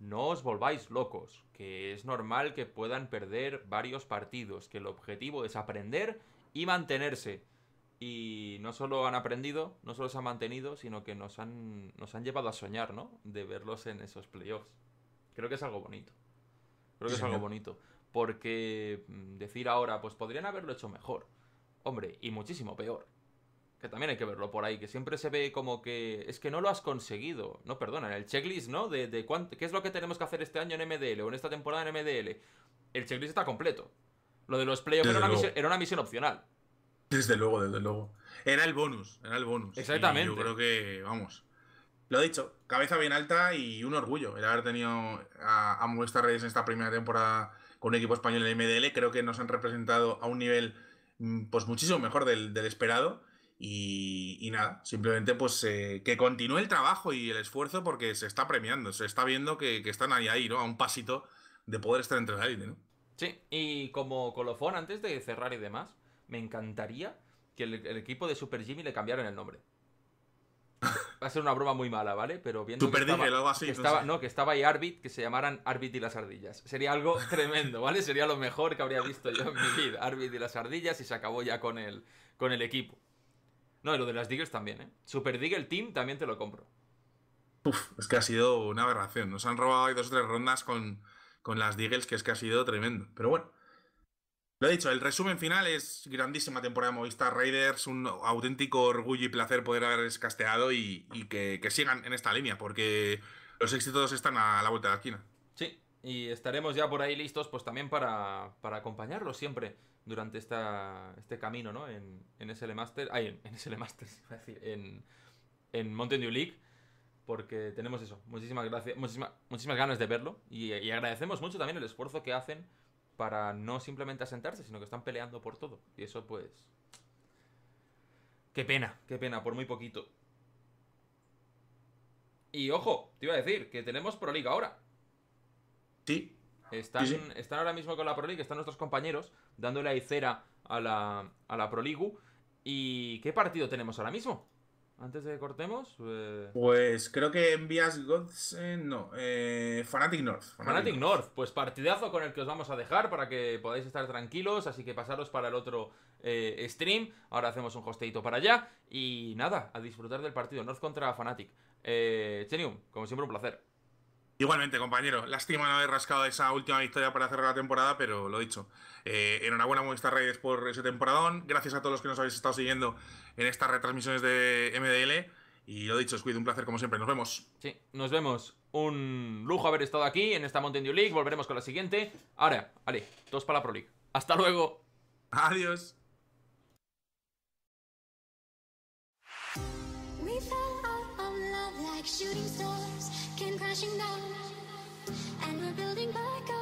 no os volváis locos, que es normal que puedan perder varios partidos, que el objetivo es aprender y mantenerse. Y no solo han aprendido, no solo se han mantenido, sino que nos han llevado a soñar, ¿no? De verlos en esos playoffs. Creo que es algo bonito. Creo que es algo bonito. Porque decir ahora, pues podrían haberlo hecho mejor. Hombre, y muchísimo peor. Que también hay que verlo por ahí, que siempre se ve como que... Es que no lo has conseguido. No, perdona, en el checklist, ¿no? ¿Qué es lo que tenemos que hacer este año en MDL o en esta temporada en MDL? El checklist está completo. Lo de los playoffs era una misión opcional. Desde luego, desde luego. Era el bonus, era el bonus. Exactamente. Y yo creo que, vamos... Lo dicho, cabeza bien alta y un orgullo. El haber tenido a Movistar Riders en esta primera temporada con un equipo español en MDL. Creo que nos han representado a un nivel pues muchísimo mejor del esperado. Y nada, simplemente pues que continúe el trabajo y el esfuerzo, porque se está premiando, se está viendo que están ahí, ¿no? A un pasito de poder estar entre la élite, ¿no? Sí, y como colofón, antes de cerrar y demás, me encantaría que el equipo de SuperJymy le cambiaran el nombre. Va a ser una broma muy mala, ¿vale? Pero viendo que estaba ahí Arvid, que se llamaran Arvid y las Ardillas. Sería algo tremendo, ¿vale? Sería lo mejor que habría visto yo en mi vida. Arvid y las Ardillas, y se acabó ya con el equipo. No, y lo de las Diggers también, ¿eh? Super Digger Team también te lo compro. Uf, es que ha sido una aberración. Nos han robado 2 o 3 rondas con las Diggers, que es que ha sido tremendo. Pero bueno, lo he dicho, el resumen final es grandísima temporada de Movistar Riders, un auténtico orgullo y placer poder haberles casteado y que sigan en esta línea, porque los éxitos están a la vuelta de la esquina. Sí, y estaremos ya por ahí listos pues también para acompañarlos siempre durante este camino, ¿no? En SL Masters. En SL Masters, iba a decir. En Mountain Dew League. Porque tenemos eso. Muchísimas gracias. Muchísimas ganas de verlo. Y agradecemos mucho también el esfuerzo que hacen para no simplemente asentarse, sino que están peleando por todo. Y eso, pues. Qué pena, por muy poquito. Y ojo, te iba a decir que tenemos Pro League ahora. Sí. Están ahora mismo con la Pro League, están nuestros compañeros dándole ahí cera a la Pro League. ¿Y qué partido tenemos ahora mismo? Antes de que cortemos... Pues creo que EnVyUs Fnatic North. Fnatic North, pues partidazo con el que os vamos a dejar para que podáis estar tranquilos. Así que pasaros para el otro stream. Ahora hacemos un hosteito para allá. Y nada, a disfrutar del partido North contra Fnatic. Chenium, como siempre un placer. Igualmente, compañero. Lástima no haber rascado esa última victoria para cerrar la temporada, pero lo dicho. Enhorabuena a Movistar Riders por ese temporadón. Gracias a todos los que nos habéis estado siguiendo en estas retransmisiones de MDL. Y lo dicho, Squid, un placer como siempre. Nos vemos. Sí, nos vemos. Un lujo haber estado aquí en esta Mountain Dew League. Volveremos con la siguiente. Ahora, vale, todos para la Pro League. Hasta luego. Adiós. Shooting stars came crashing down, and we're building back up.